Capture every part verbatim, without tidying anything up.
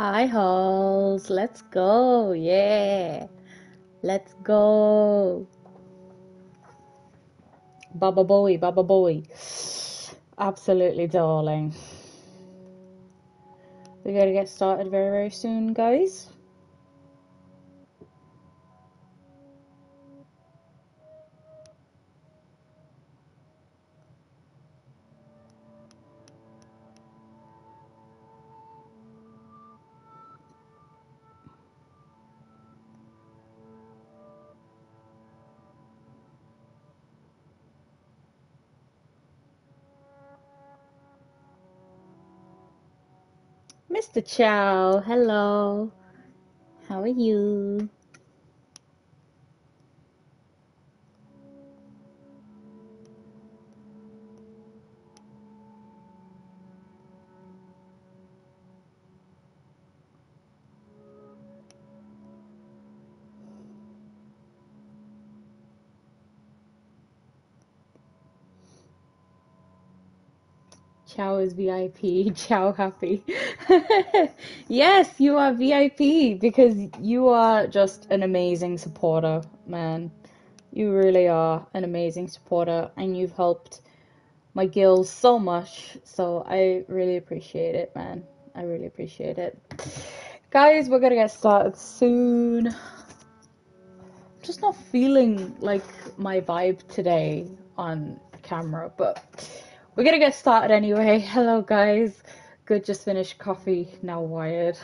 Hi holes, let's go, yeah, let's go. Baba Bowie, Baba Bowie, absolutely darling. We're going to get started very, very soon, guys. Mister Chow, hello, how are you? Chow is V I P, Chow happy. Yes, you are V I P because you are just an amazing supporter, man. You really are an amazing supporter and you've helped my guild so much. So I really appreciate it, man. I really appreciate it. Guys, we're gonna get started soon. I'm just not feeling like my vibe today on camera, but... we're gonna get started anyway. Hello guys. Good, just finished coffee, now wired.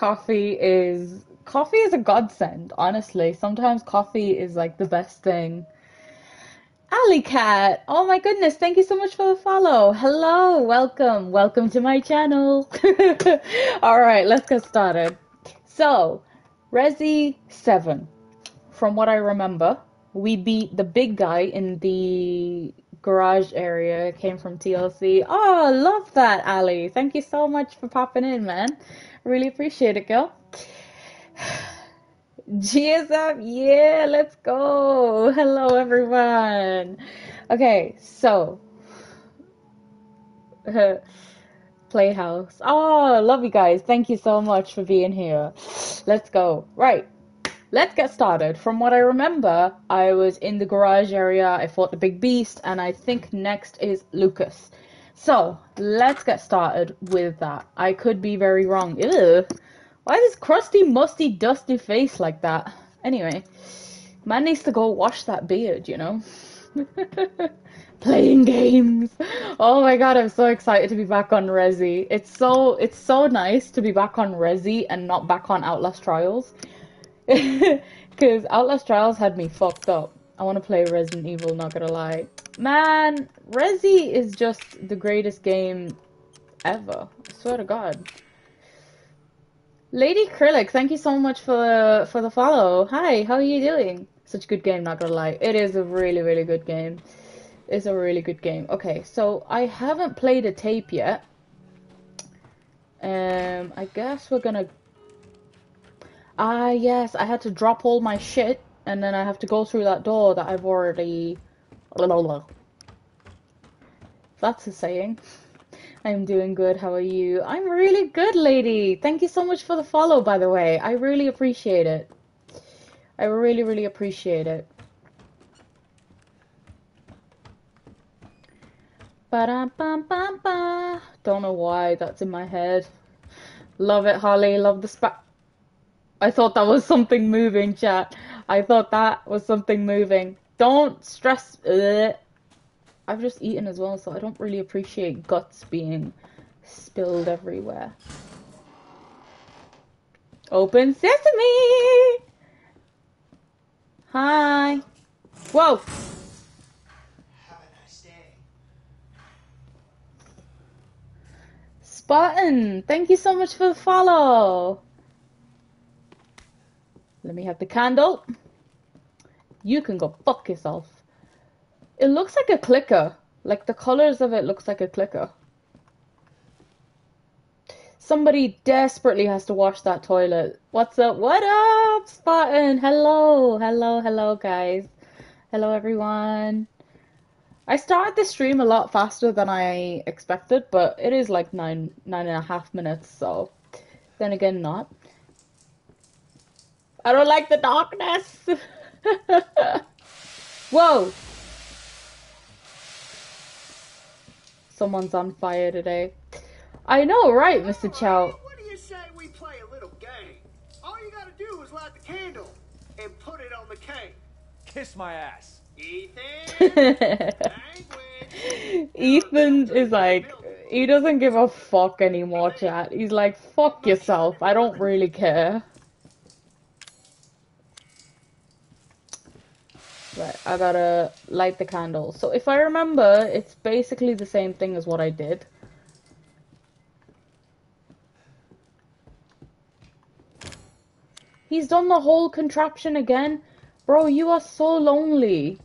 Coffee is coffee is a godsend, honestly. Sometimes coffee is like the best thing. Alley Cat, oh my goodness, thank you so much for the follow. Hello, welcome, welcome to my channel. Alright, let's get started. So, Resi seven. From what I remember, we beat the big guy in the garage area, came from T L C. Oh, love that, Ali. Thank you so much for popping in, man. Really appreciate it, girl. Cheers up. Yeah, let's go. Hello, everyone. Okay, so. Playhouse. Oh, love you guys. Thank you so much for being here. Let's go. Right. Let's get started. From what I remember, I was in the garage area, I fought the big beast, and I think next is Lucas. So, let's get started with that. I could be very wrong. Ew. Why this crusty, musty, dusty face like that? Anyway, man needs to go wash that beard, you know? Playing games. Oh my god, I'm so excited to be back on Resi. It's so, it's so nice to be back on Resi and not back on Outlast Trials. Because Outlast Trials had me fucked up. I want to play Resident Evil, not gonna lie. Man, Resi is just the greatest game ever. I swear to God. Lady Krillic, thank you so much for the, for the follow. Hi, how are you doing? Such a good game, not gonna lie. It is a really, really good game. It's a really good game. Okay, so I haven't played a tape yet. Um, I guess we're gonna... Ah, uh, yes, I had to drop all my shit, and then I have to go through that door that I've already... That's a saying. I'm doing good, how are you? I'm really good, lady! Thank you so much for the follow, by the way. I really appreciate it. I really, really appreciate it. Ba-da-ba-ba-ba. Don't know why that's in my head. Love it, Holly, love the spa... I thought that was something moving, chat. I thought that was something moving. Don't stress. Ugh. I've just eaten as well, so I don't really appreciate guts being spilled everywhere. Open sesame! Hi. Whoa! Have a nice day. Spartan, thank you so much for the follow. Let me have the candle. You can go fuck yourself. It looks like a clicker. Like the colors of it looks like a clicker. Somebody desperately has to wash that toilet. What's up? What up, Spartan? Hello, hello, hello, guys. Hello, everyone. I started this stream a lot faster than I expected, but it is like nine, nine and a half minutes, so then again, not. I don't like the darkness. Whoa. Someone's on fire today. I know, right, Mister Chow? What do you say we play a little game? All you gotta do is light the candle and put it on the cake. Kiss my ass. Ethan. Ethan is like, he doesn't give a fuck anymore, chat. He's like, fuck yourself. I don't really care. Right, I gotta light the candle. So if I remember, it's basically the same thing as what I did. He's done the whole contraption again. Bro, you are so lonely.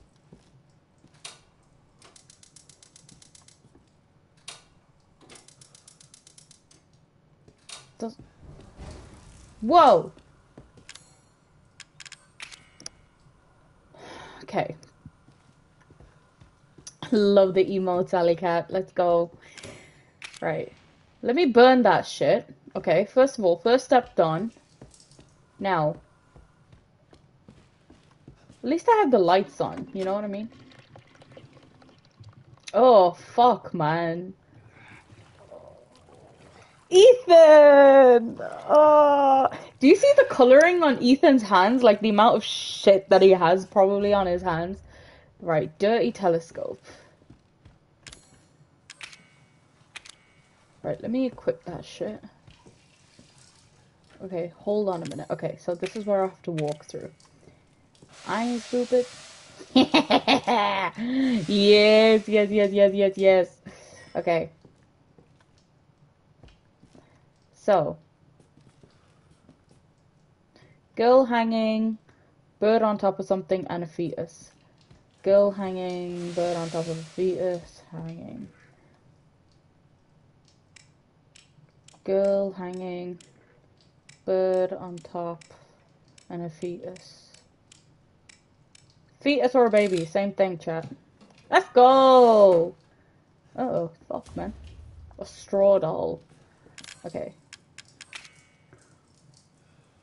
Does... Whoa! Okay. Love the emote, alley cat. Let's go. Right. Let me burn that shit. Okay, first of all, first step done. Now. At least I had the lights on, you know what I mean? Oh, fuck, man. Ethan! Oh. Do you see the coloring on Ethan's hands? Like, the amount of shit that he has probably on his hands. Right, dirty telescope. Right, let me equip that shit. Okay, hold on a minute. Okay, so this is where I have to walk through. I'm stupid. Yes, yes, yes, yes, yes, yes. Okay. So, girl hanging, bird on top of something, and a fetus. Girl hanging, bird on top of a fetus, hanging. Girl hanging, bird on top, and a fetus. Fetus or a baby, same thing, chat. Let's go! Uh-oh, fuck, man. A straw doll. Okay.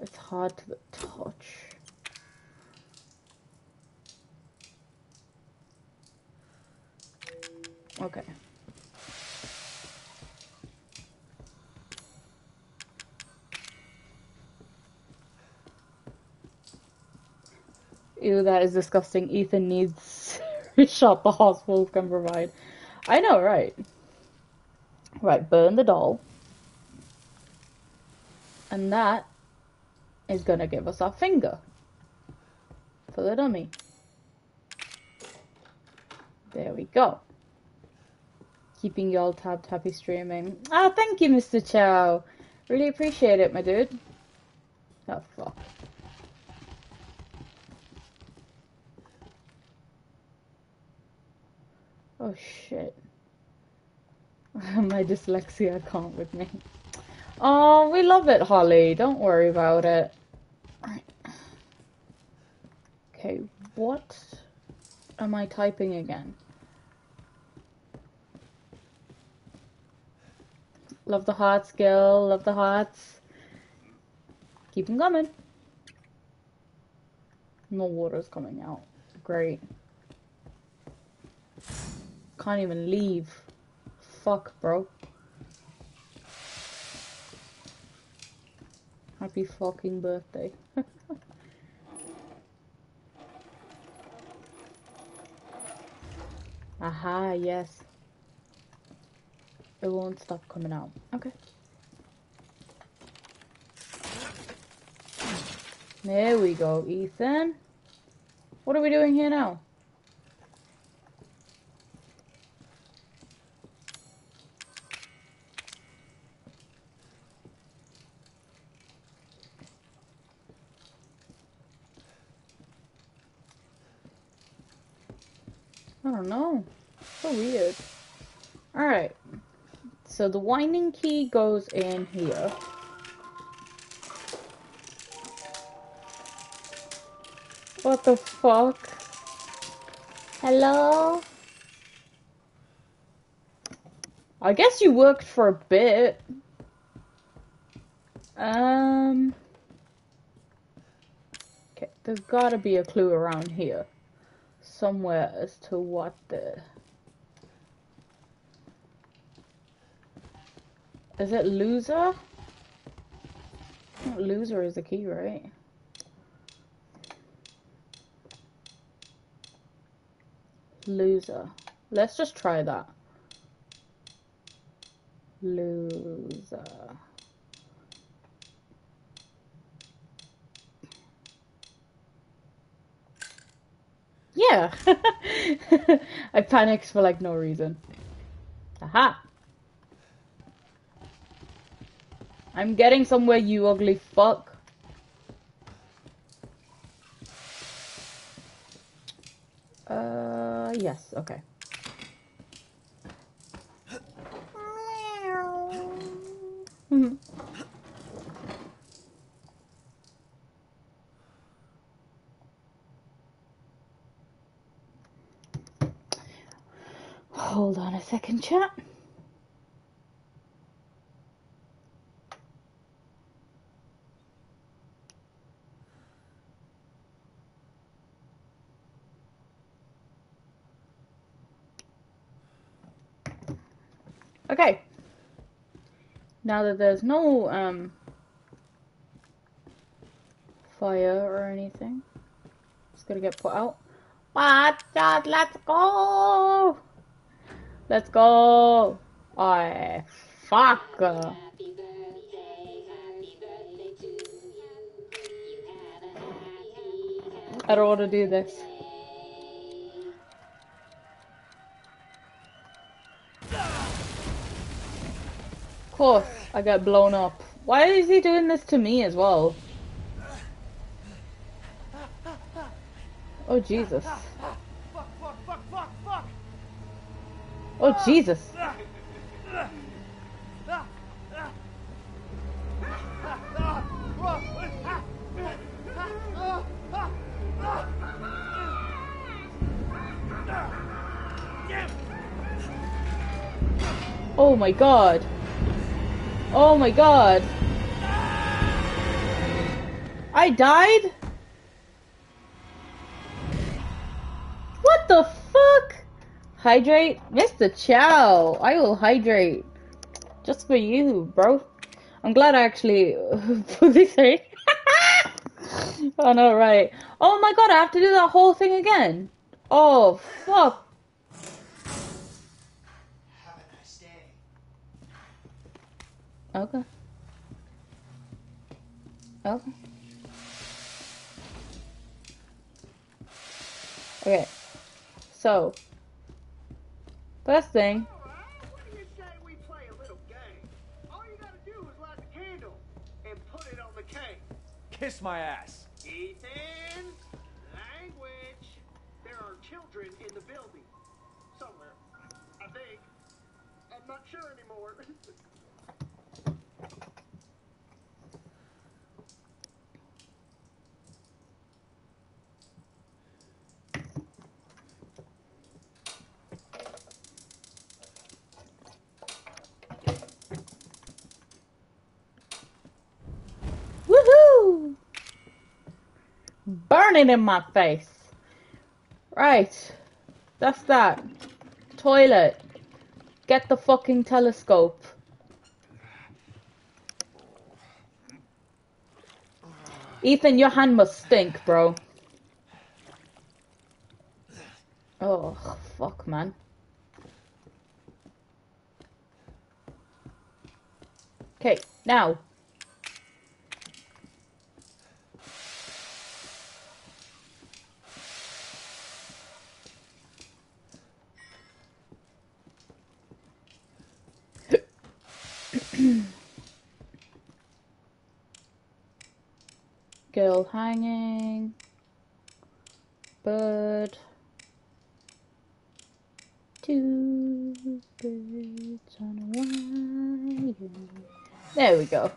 It's hard to the touch. Okay. Ew, that is disgusting. Ethan needs a shot the hospital can provide. I know, right? Right, burn the doll. And that is gonna give us our finger for the dummy. There we go. Keeping y'all tabbed, happy streaming. Ah, oh, thank you, Mister Chow. Really appreciate it, my dude. Oh, fuck. Oh, shit. My dyslexia can't with me. Oh, we love it, Holly. Don't worry about it. Right. Okay, what am I typing again? Love the hearts, girl. Love the hearts. Keep them coming. No water's coming out. Great. Can't even leave. Fuck, bro. Happy fucking birthday. Aha, yes. It won't stop coming out. Okay. There we go, Ethan. What are we doing here now? I don't know. So weird. Alright. So the winding key goes in here. What the fuck? Hello? I guess you worked for a bit. Um... Okay, there's gotta be a clue around here. Somewhere as to what the... Is it loser? Loser is the key, right? Loser. Let's just try that. Loser. Yeah. I panicked for like no reason. Aha. I'm getting somewhere, you ugly fuck. Uh, yes, okay. Mm-hmm. Hold on a second, chat. Okay, now that there's no um, fire or anything, it's gonna get put out. But just let's go! Let's go! Oh, fuck! Happy birthday, happy birthday to you. You have a happy, happy I don't want to do this. Of course, I got blown up. Why is he doing this to me as well? Oh Jesus! Oh Jesus! Oh my God! Oh my God! I died? What the fuck? Hydrate? Mister Chow, I will hydrate. Just for you, bro. I'm glad I actually put this in. Oh no, right. Oh my God, I have to do that whole thing again. Oh, fuck. Okay. Okay. Okay. So, first thing. What do you say we play a little game? All you gotta do is light the candle and put it on the cake. Kiss my ass. Ethan, language. There are children in the building somewhere. I think. I'm not sure anymore. Woohoo! Burn it in my face. Right. That's that. Toilet. Get the fucking telescope. Ethan, your hand must stink, bro. Oh, fuck, man. Okay, now. Girl hanging, bird, two birds on a wire. There we go.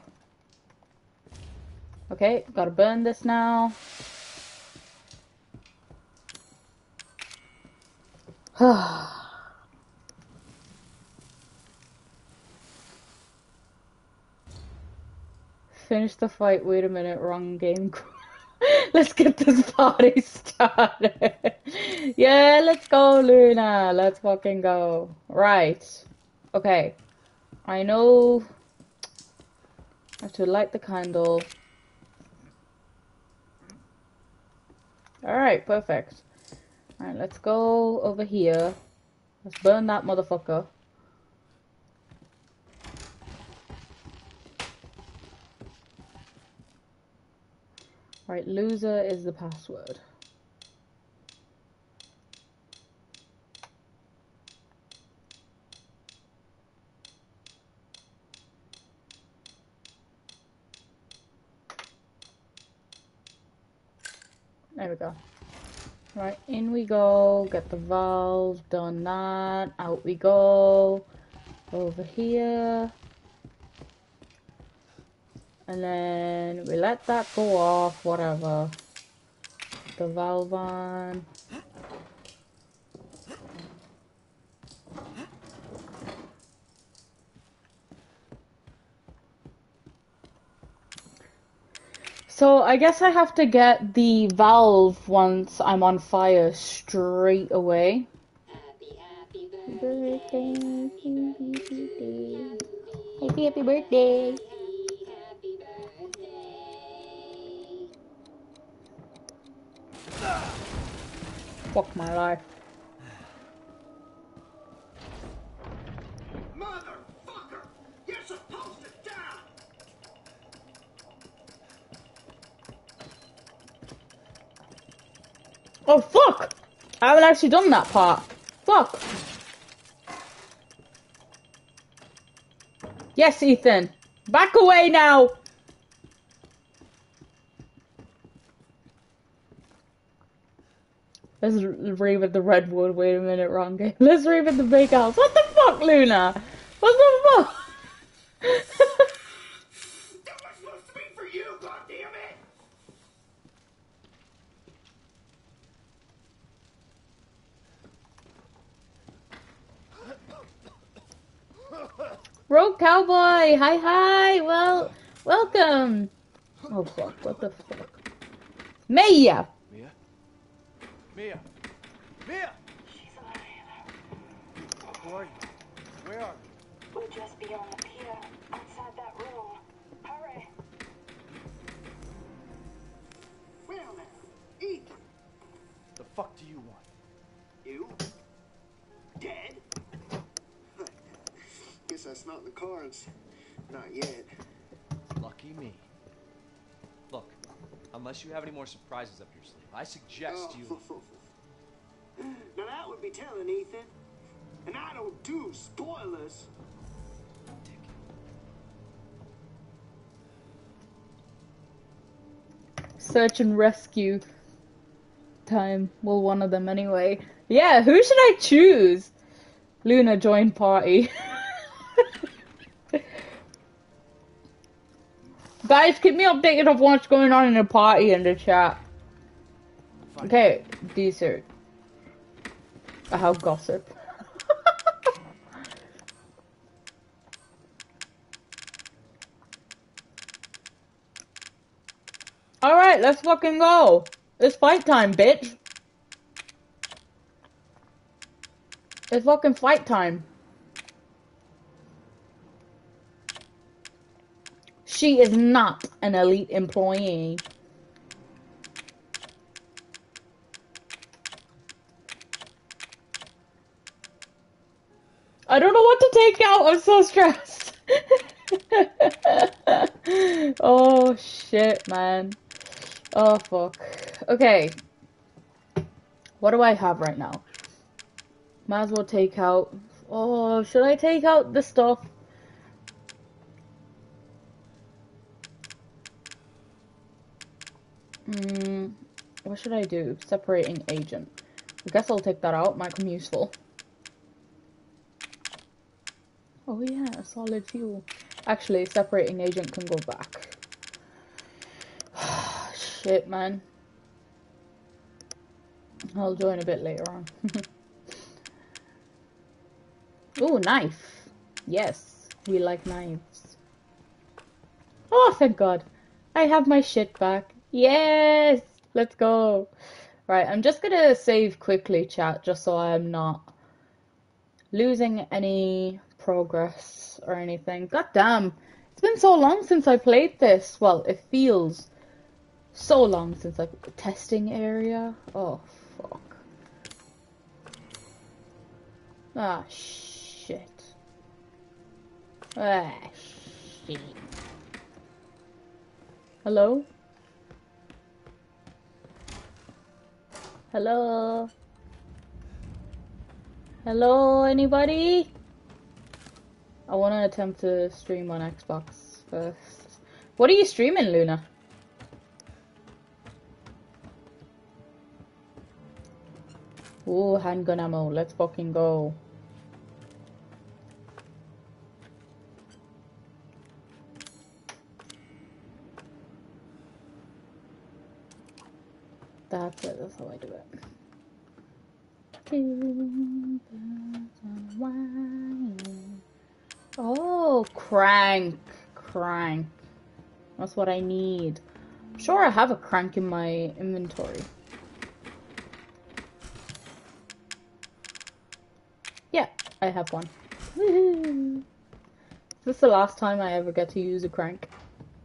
Okay, gotta burn this now. finish the fight. Wait a minute, wrong game. Let's get this party started. Yeah, let's go, Luna. Let's fucking go. Right. Okay. I know I have to light the candle. Alright, perfect. Alright, let's go over here. Let's burn that motherfucker. Right, loser is the password. There we go. Right, in we go, get the valve, done that, out we go, over here. And then we let that go off, whatever. The valve on. So I guess I have to get the valve once I'm on fire straight away. Happy, happy birthday. Happy, happy birthday. Fuck my life. Motherfucker! You're supposed to die! Oh fuck! I haven't actually done that part. Fuck! Yes, Ethan! Back away now! Let's re-read the redwood. Wait a minute, wrong game. Let's re-read the big house. What the fuck, Luna? What the fuck? That was supposed to be for you, goddammit! Rogue Cowboy! Hi, hi! Well, welcome! Oh fuck, what the fuck? Mia! Mia! Mia! She's alive. Who are you? Where are you? We're just beyond the pier, outside that room. Hurry! Well now, Ethan! The fuck do you want? You? Dead? Guess that's not in the cards. Not yet. Lucky me. Look. Unless you have any more surprises up your sleeve, I suggest oh. you... Now that would be telling, Ethan. And I don't do spoilers. Search and rescue time. Well, one of them anyway. Yeah, who should I choose? Luna, join party. Guys, keep me updated of what's going on in the party in the chat. Fine. Okay, dessert. I have gossip. Alright, let's fucking go. It's fight time, bitch. It's fucking fight time. She is not an elite employee. I don't know what to take out. I'm so stressed. Oh, shit, man. Oh, fuck. Okay. What do I have right now? Might as well take out... Oh, should I take out the stuff? Hmm, what should I do? Separating agent. I guess I'll take that out, might come useful. Oh yeah, solid fuel. Actually, separating agent can go back. Shit, man. I'll join a bit later on. Ooh, knife. Yes, we like knives. Oh, thank God. I have my shit back. Yes! Let's go. Right, I'm just gonna save quickly, chat, just so I'm not losing any progress or anything. God damn. It's been so long since I played this. Well, it feels so long since I... Testing area? Oh, fuck. Ah, shit. Ah, shit. Hello? Hello? Hello, anybody? I want to attempt to stream on Xbox first. What are you streaming, Luna? Ooh, handgun ammo. Let's fucking go. That's it. That's how I do it. Oh, crank, crank. That's what I need. I'm sure I have a crank in my inventory. Yeah, I have one. Woohoo! Is this the last time I ever get to use a crank?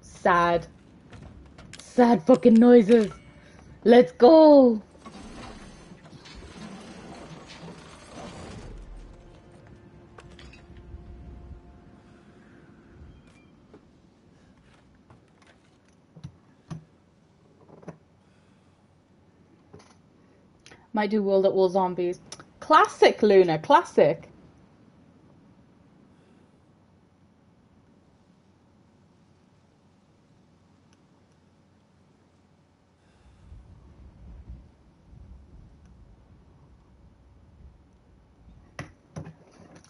Sad. Sad fucking noises. Let's go! Might do World at War Zombies. Classic, Luna, classic.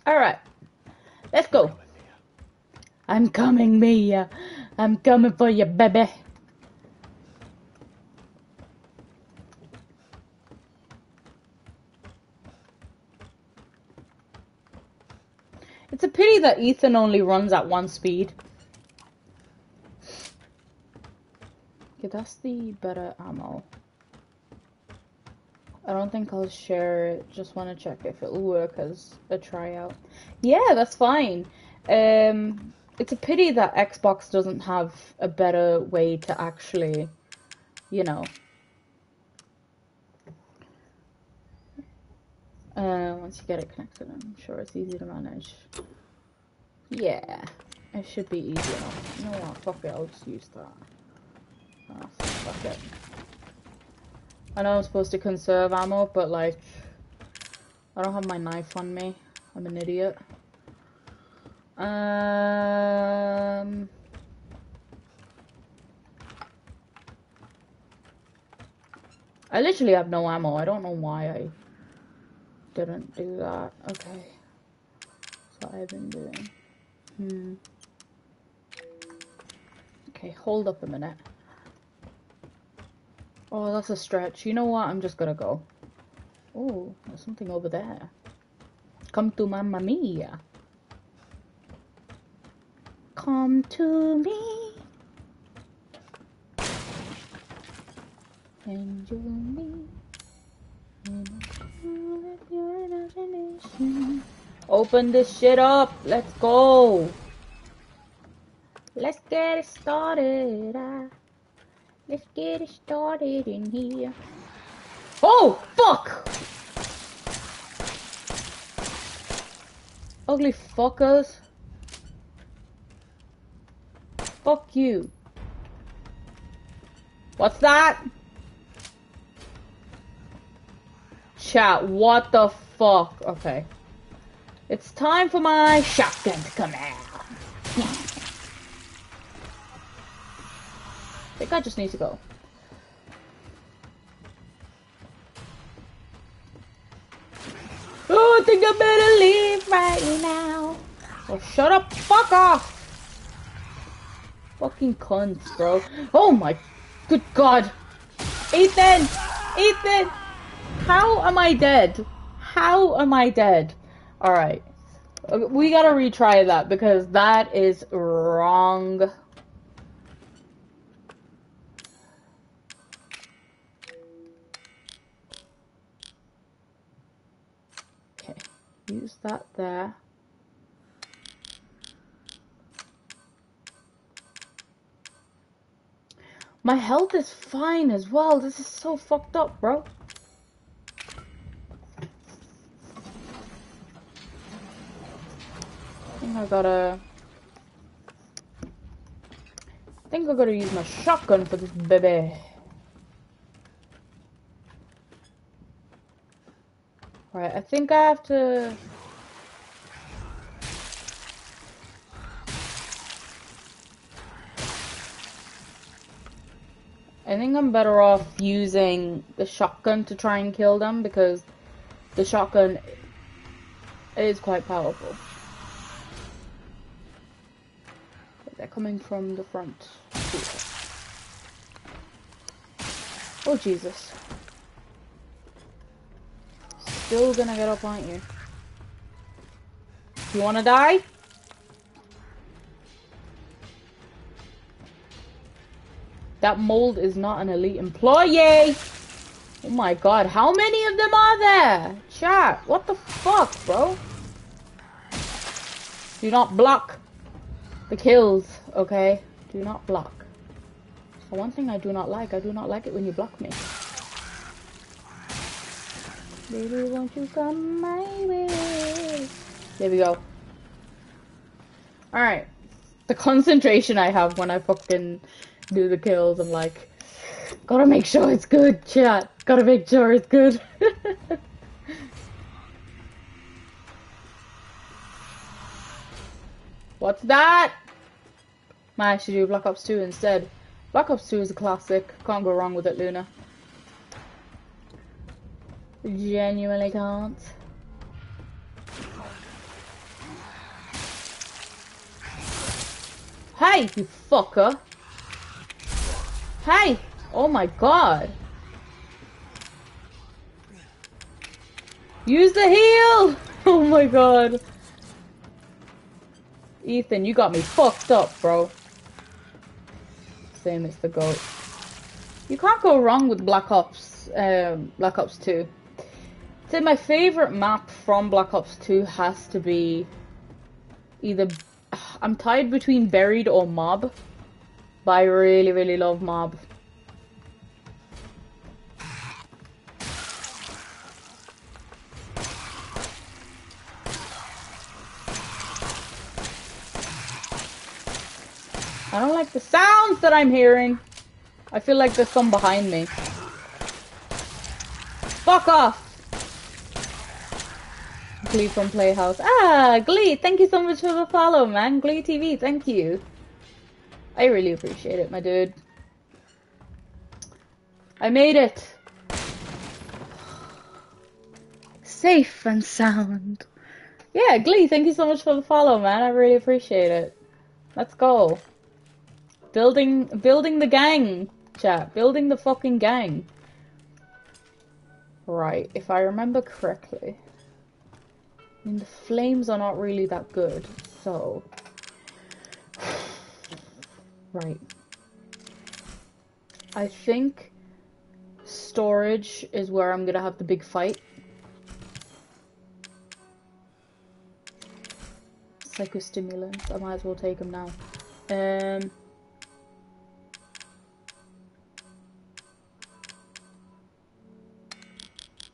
All right, let's go. I'm coming, Mia. I'm coming for you, baby. It's a pity that Ethan only runs at one speed. Okay, that's the better ammo. I don't think I'll share it. Just want to check if it'll work as a tryout. Yeah, that's fine. Um, it's a pity that Xbox doesn't have a better way to actually, you know. Uh, once you get it connected, I'm sure it's easy to manage. Yeah, it should be easy enough. You know what? Fuck it. I'll just use that. Oh, fuck it. I know I'm supposed to conserve ammo, but like, I don't have my knife on me. I'm an idiot. Um, I literally have no ammo. I don't know why I didn't do that. Okay. That's what I've been doing. Hmm. Okay, hold up a minute. Oh, that's a stretch. You know what? I'm just gonna go. Oh, there's something over there. Come to Mamma Mia. Come to me. And you'll meet in a pool of your imagination. Open this shit up. Let's go. Let's get it started. I Let's get it started in here. Oh, fuck! Ugly fuckers. Fuck you. What's that? Chat, what the fuck? Okay. It's time for my shotgun to come out. Yeah. I think I just need to go. Oh, I think I better leave right now. Oh, shut up. Fuck off. Fucking cunts, bro. Oh my good God. Ethan. Ethan. How am I dead? How am I dead? All right. We got to retry that because that is wrong. use that there. My health is fine as well. This is so fucked up, bro. I think I gotta... I think I gotta use my shotgun for this baby. Right, I think I have to... I think I'm better off using the shotgun to try and kill them, because the shotgun is quite powerful. But they're coming from the front. Oh Jesus. Still gonna get up, aren't you? You wanna die? That mold is not an elite employee! Oh my god, how many of them are there? Chat, what the fuck, bro? Do not block the kills, okay? Do not block. So one thing I do not like, I do not like it when you block me. Baby, won't you come my way? There we go. Alright. The concentration I have when I fucking... do the kills, I'm like, gotta make sure it's good, chat. Gotta make sure it's good. What's that? I should do Black Ops two instead. Black Ops two is a classic. Can't go wrong with it, Luna. Genuinely can't. Hey, you fucker. Hey! Oh my god! Use the heal! Oh my god! Ethan, you got me fucked up, bro. Same as the goat. You can't go wrong with Black Ops, um, Black Ops two. I'd say my favorite map from Black Ops two has to be either... I'm tied between Buried or Mob. But I really, really love Mob. I don't like the sounds that I'm hearing. I feel like there's some behind me. Fuck off! Glee from Playhouse. Ah, Glee, thank you so much for the follow, man. Glee T V, thank you. I really appreciate it, my dude. I made it! Safe and sound. Yeah, Glee, thank you so much for the follow, man. I really appreciate it. Let's go. Building, building the gang, chat. Building the fucking gang. Right, if I remember correctly. I mean, the flames are not really that good, so... Right. I think storage is where I'm gonna have the big fight. Psychostimulants. I might as well take them now. Um.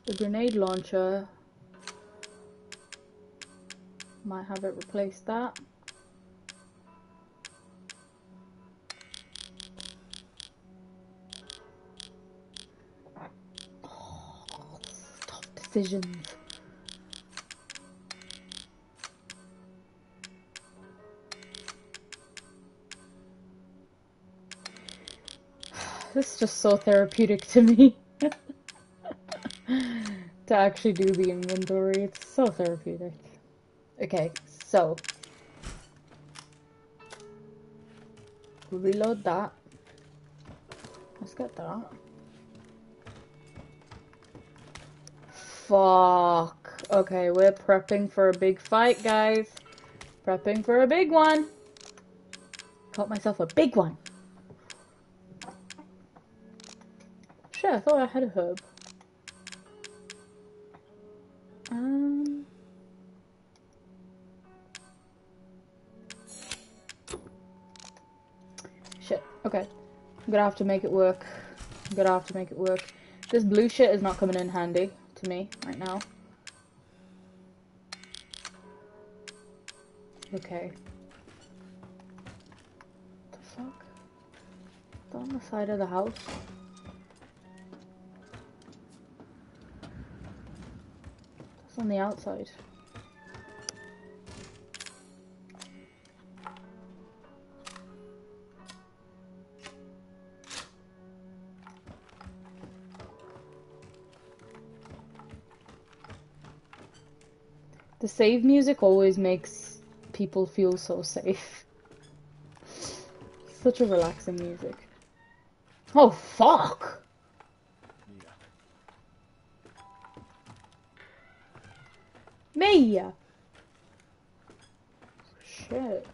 The grenade launcher. Might have it replace that. Decisions. This is just so therapeutic to me. To actually do the inventory, it's so therapeutic. Okay, so reload that. Let's get that. Fuck. Okay, we're prepping for a big fight, guys. Prepping for a big one. Caught myself a big one. Shit, I thought I had a herb. Um, Okay. I'm gonna have to make it work. I'm gonna have to make it work. This blue shit is not coming in handy to me right now. Okay. What the fuck? Is that on the side of the house? That's on the outside. The save music always makes people feel so safe. Such a relaxing music. Oh, fuck! Mia. Mia! Shit.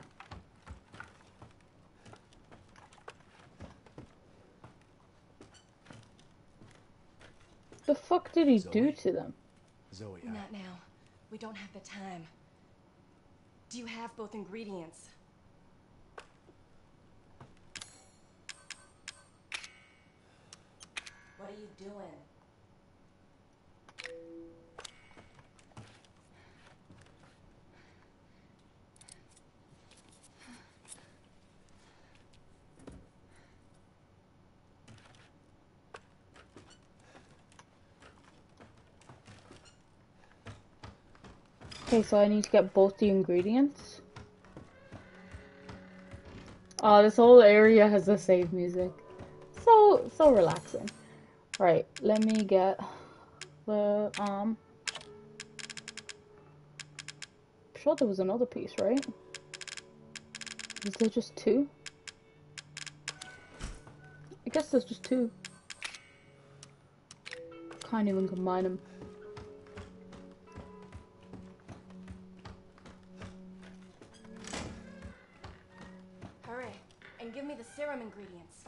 The fuck did he Zoe. do to them? Zoe, I... Not now. We don't have the time. Do you have both ingredients? What are you doing? Okay, so I need to get both the ingredients. Oh, this whole area has the save music. So, so relaxing. Alright, let me get the, um... I'm sure there was another piece, right? Is there just two? I guess there's just two. Can't even combine them. Ingredients.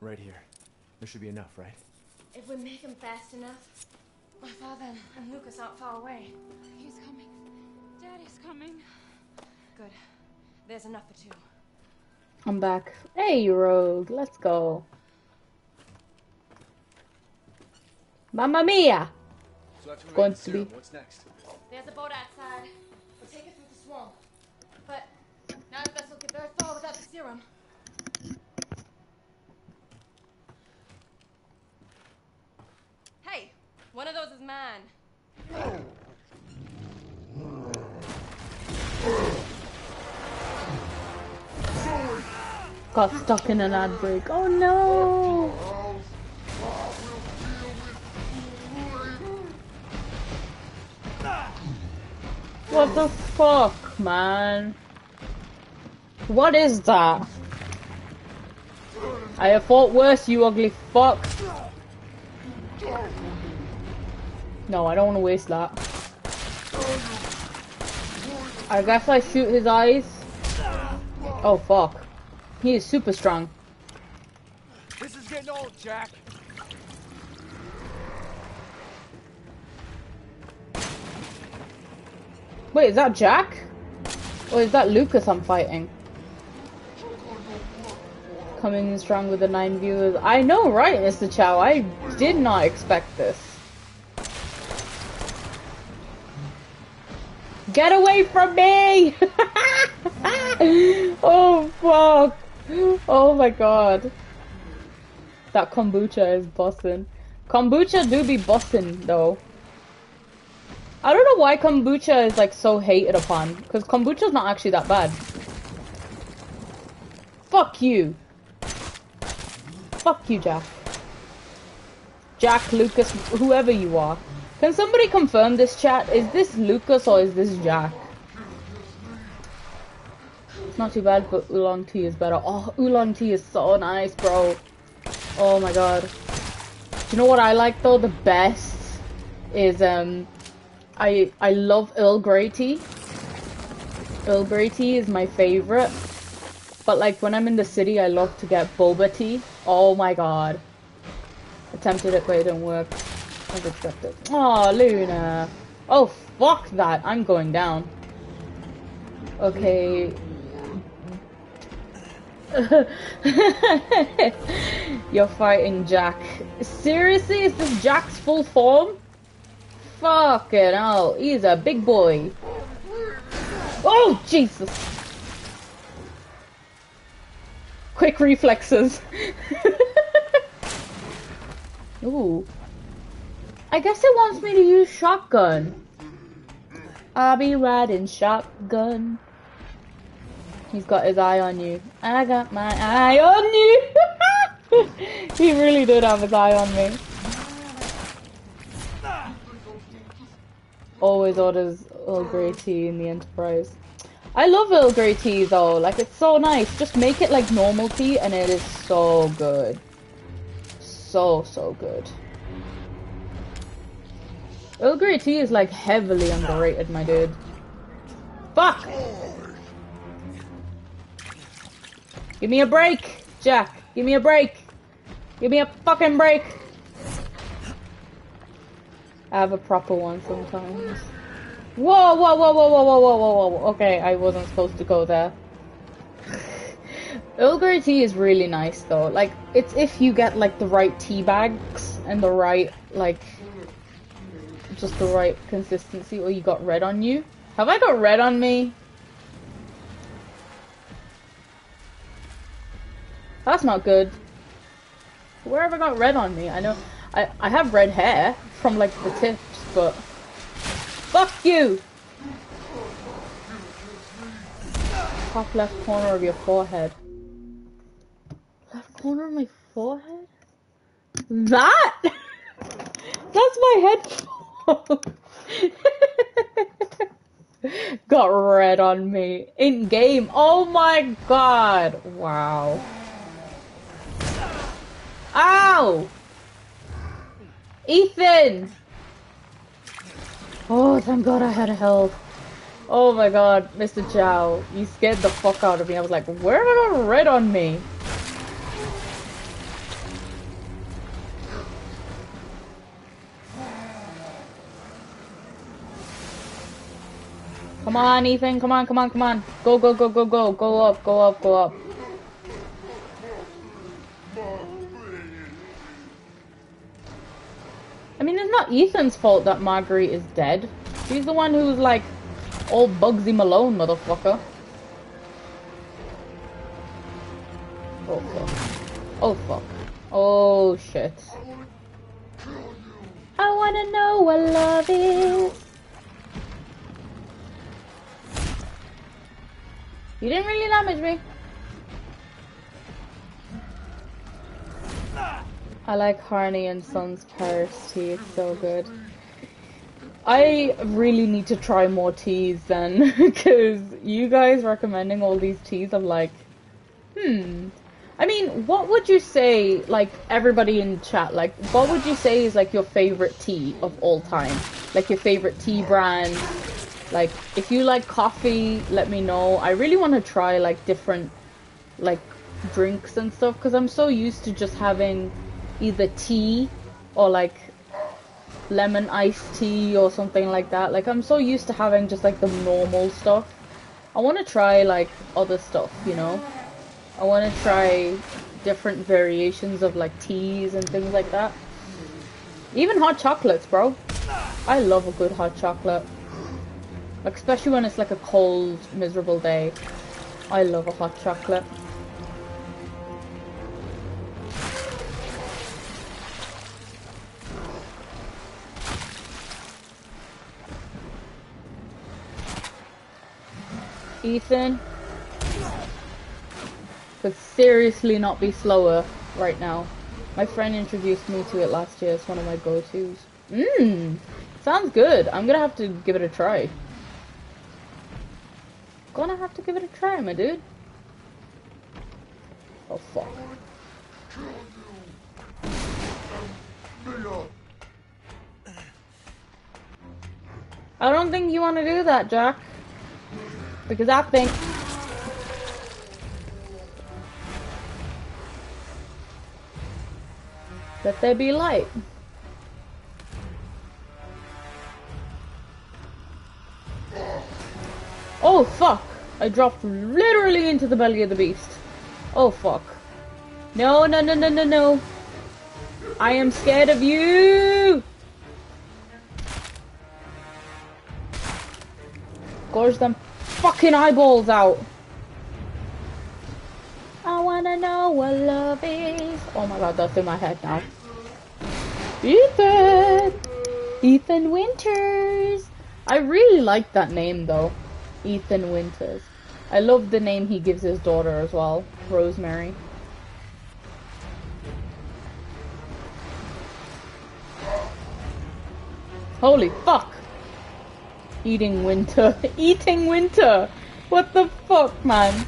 Right here. There should be enough, right? If we make them fast enough. My father and Lucas aren't far away. He's coming. Daddy's coming. Good. There's enough for two. I'm back. Hey, Rogue. Let's go. Mamma mia! So it's going to be. What's next? There's a boat outside. We'll take it through the swamp. But... Now the vessel get very far without the serum. Hey, one of those is mine. Got stuck in an ad break. Oh no! What the fuck, man? What is that? I have fought worse, you ugly fuck. No, I don't want to waste that. I guess I shoot his eyes. Oh fuck. He is super strong. This is getting old, Jack. Wait, is that Jack? Or is that Lucas I'm fighting? Coming strong with the nine viewers. I know, right, Mister Chow? I did not expect this. Get away from me! Oh, fuck. Oh, my God. That kombucha is bussin'. Kombucha do be bussin', though. I don't know why kombucha is, like, so hated upon. Because kombucha's not actually that bad. Fuck you. Fuck you, Jack. Jack, Lucas, whoever you are. Can somebody confirm this, chat? Is this Lucas or is this Jack? It's not too bad, but oolong tea is better. Oh, oolong tea is so nice, bro. Oh my God. Do you know what I like, though? The best is, um... I, I love Earl Grey tea. Earl Grey tea is my favorite. But, like, when I'm in the city, I love to get boba tea. Oh, my God. Attempted it, but it didn't work. I've accepted. Aw, oh, Luna. Oh, fuck that. I'm going down. Okay. You're fighting Jack. Seriously, is this Jack's full form? Fucking hell, he's a big boy. Oh, Jesus. Quick reflexes. Ooh. I guess it wants me to use shotgun. I'll be riding shotgun. He's got his eye on you. I got my eye on you. He really did have his eye on me. Always orders Earl Grey tea in the Enterprise. I love Earl Grey tea though. Like, it's so nice. Just make it like normal tea and it is so good. So, so good. Earl Grey tea is like heavily underrated, my dude. Fuck! Give me a break, Jack. Give me a break. Give me a fucking break. I have a proper one sometimes. Whoa, whoa, whoa, whoa, whoa, whoa, whoa, whoa. Okay, I wasn't supposed to go there. Earl Grey tea is really nice though. Like, it's if you get like the right tea bags and the right, like, just the right consistency, or you got red on you. Have I got red on me? That's not good. Where have I got red on me? I know I, I have red hair from like the tips, but fuck you! Top left corner of your forehead. Left corner of my forehead? That? That's my head. Got red on me. In game. Oh my god. Wow. Ow! Ethan! Oh, thank god I had a health. Oh my god, Mister Chow. You scared the fuck out of me. I was like, where have I got red on me? Come on, Ethan. Come on, come on, come on. Go, go, go, go, go. Go up, go up, go up. I mean, it's not Ethan's fault that Marguerite is dead. She's the one who's like, all Bugsy Malone, motherfucker. Oh, fuck. Oh, fuck. Oh, shit. I wanna know I love you. You didn't really damage me. I like Harney and Son's Paris tea, it's so good. I really need to try more teas then, because you guys recommending all these teas, I'm like, hmm. I mean, what would you say, like, everybody in chat, like, what would you say is, like, your favorite tea of all time? Like, your favorite tea brand? Like, if you like coffee, let me know. I really want to try, like, different, like, drinks and stuff, because I'm so used to just having either tea or like lemon iced tea or something like that. Like, I'm so used to having just like the normal stuff. I want to try like other stuff, you know. I want to try different variations of like teas and things like that. Even hot chocolates, bro. I love a good hot chocolate, like especially when it's like a cold, miserable day. I love a hot chocolate. Ethan could seriously not be slower right now. My friend introduced me to it last year. It's one of my go-tos. Mmm. Sounds good. I'm gonna have to give it a try. Gonna have to give it a try, my dude. Oh, fuck. I don't think you want to do that, Jack. Because I think that there be light. Oh fuck! I dropped literally into the belly of the beast. Oh fuck. No, no, no, no, no, no. I am scared of you! Gorge them fucking eyeballs out. I wanna know what love is. Oh my god, that's in my head now. Ethan! Ethan Winters! I really like that name though. Ethan Winters. I love the name he gives his daughter as well. Rosemary. Holy fuck! Eating winter. Eating winter! What the fuck, man?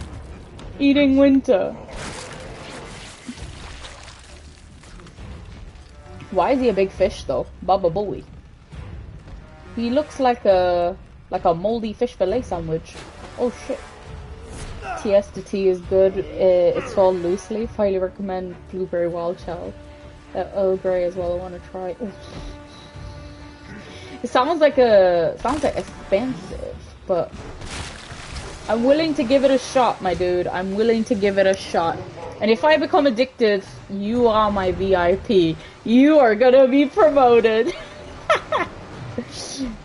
Eating winter. Why is he a big fish though? Baba Booey. He looks like a like a moldy fish fillet sandwich. Oh shit. T S to tea is good. Uh, it's called loose leaf. Highly recommend blueberry wild shell. Uh, Earl Grey as well. I want to try. Ooh. It sounds like a sounds like expensive, but I'm willing to give it a shot, my dude. I'm willing to give it a shot. And if I become addicted, you are my V I P. You are gonna be promoted.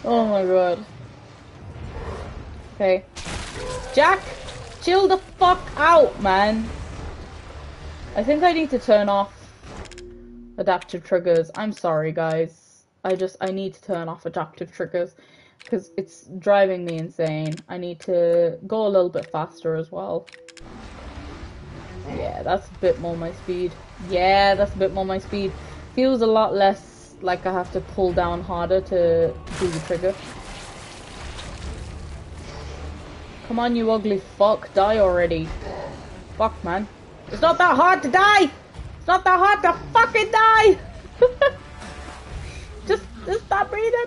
Oh my god. Okay. Jack, chill the fuck out, man. I think I need to turn off adaptive triggers. I'm sorry, guys. I just, I need to turn off adaptive triggers because it's driving me insane. I need to go a little bit faster as well. Yeah, that's a bit more my speed. Yeah, that's a bit more my speed. Feels a lot less like I have to pull down harder to do the trigger. Come on, you ugly fuck. Die already. Fuck, man. It's not that hard to die! It's not that hard to fucking die! just, just stop breathing!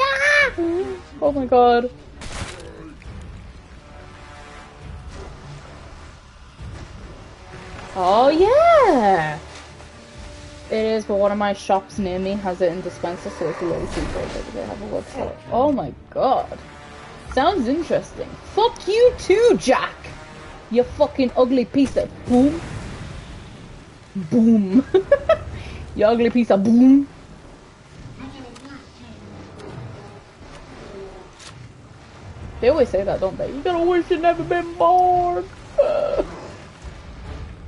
Ah! Oh my god. Oh yeah! It is, but one of my shops near me has it in dispenser, so it's a little secret that they have a website. Oh my god. Sounds interesting. Fuck you too, Jack! You fucking ugly piece of boom. Boom. You ugly piece of boom. They always say that, don't they? You gotta wish you'd never been born.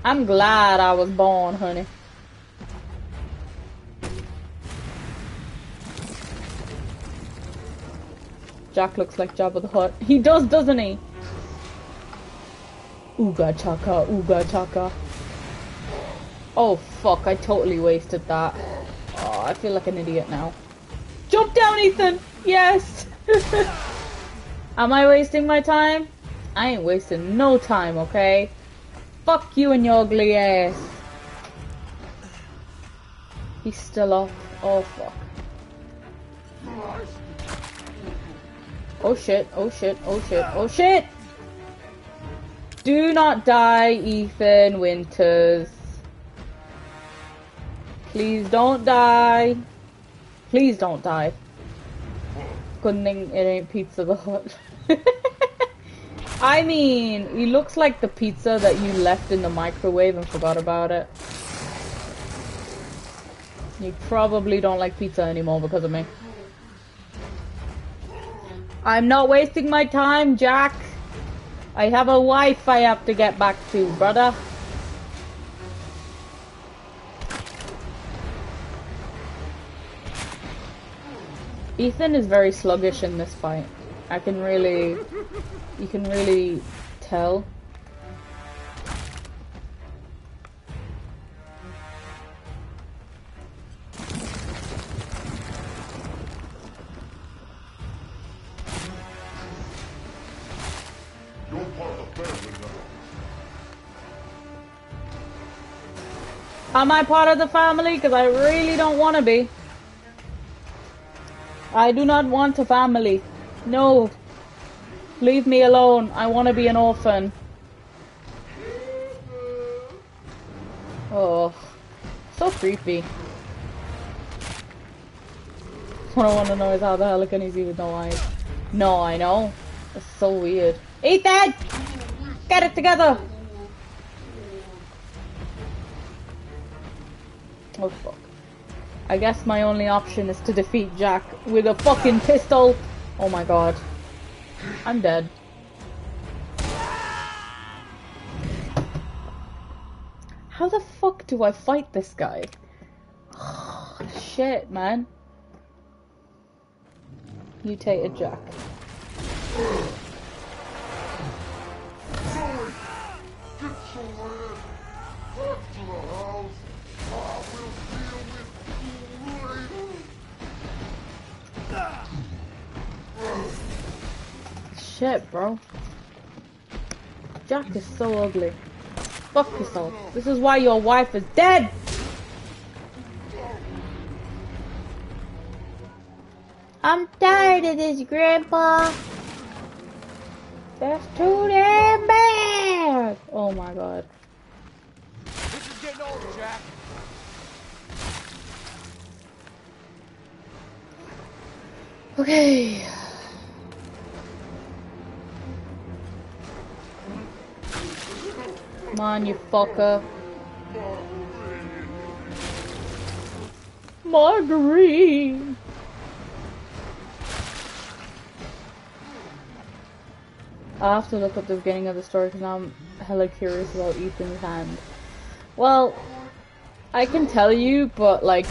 I'm glad I was born, honey. Jack looks like Jabba the Hutt. He does, doesn't he? Ooga chaka, ooga chaka. Oh fuck, I totally wasted that. Oh, I feel like an idiot now. Jump down, Ethan! Yes! Am I wasting my time? I ain't wasting no time, okay? Fuck you and your ugly ass. He's still off. Oh fuck. Oh shit, oh shit, oh shit, oh shit! Do not die, Ethan Winters. Please don't die. Please don't die. Good thing it ain't Pizza the Hut. I mean, he looks like the pizza that you left in the microwave and forgot about it. You probably don't like pizza anymore because of me. I'm not wasting my time, Jack. I have a wife I have to get back to, brother. Ethan is very sluggish in this fight. I can really... You can really tell. Am I part of the family? Because I really don't want to be. I do not want a family. No. Leave me alone. I want to be an orphan. Oh. So creepy. What I want to know is how the hell can he see with no eyes? No, I know. It's so weird. Ethan! Get it together! motherfucker. I guess my only option is to defeat Jack with a fucking pistol. Oh my god. I'm dead. How the fuck do I fight this guy? Shit, man. Mutated Jack. Zoe, get your ass back to the house. I will deal with you later. Shit, bro. Jack is so ugly. Fuck yourself. This is why your wife is dead! I'm tired of this, Grandpa! That's too damn bad! Oh my god. This is getting old, Jack. Okay. Come on, you fucker. Marguerite! I'll have to look up the beginning of the story because now I'm hella curious about Ethan's hand. Well, I can tell you, but like,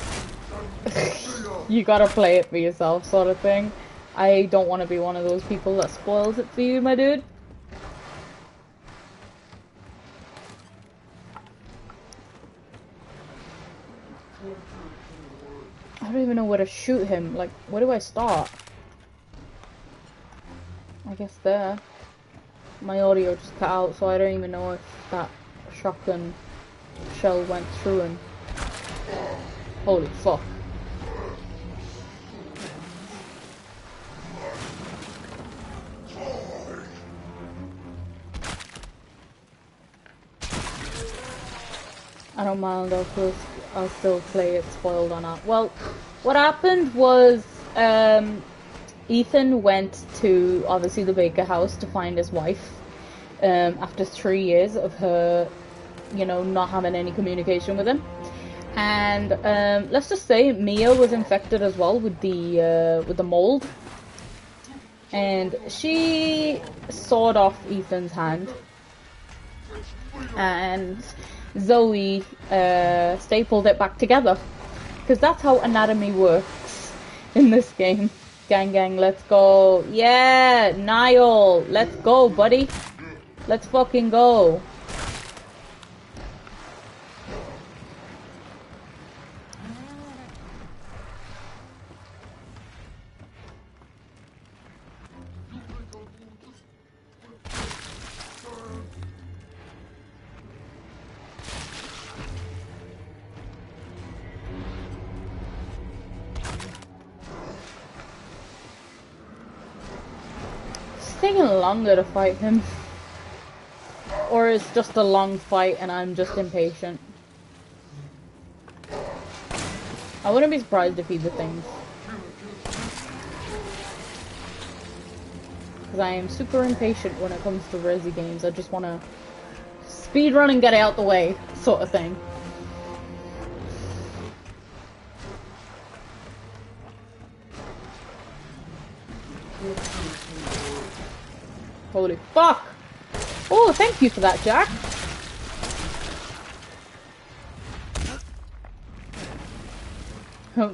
you gotta play it for yourself, sort of thing. I don't want to be one of those people that spoils it for you, my dude. I don't even know where to shoot him. Like, where do I start? I guess there. My audio just cut out, so I don't even know if that shotgun shell went through him. Holy fuck. I don't mind, I'll still, I'll still play it spoiled or not. Well, what happened was, um... Ethan went to, obviously, the Baker house to find his wife um, after three years of her, you know, not having any communication with him. And um, let's just say Mia was infected as well with the, uh, with the mold. And she sawed off Ethan's hand. And Zoe uh, stapled it back together. Because that's how anatomy works in this game. Gang gang, let's go. Yeah, Niall, let's go, buddy. Let's fucking go. Longer to fight him, or it's just a long fight and I'm just impatient. I wouldn't be surprised if he did things, because I am super impatient when it comes to Resi games. I just want to speed run and get out the way, sort of thing. Holy fuck! Oh, thank you for that, Jack!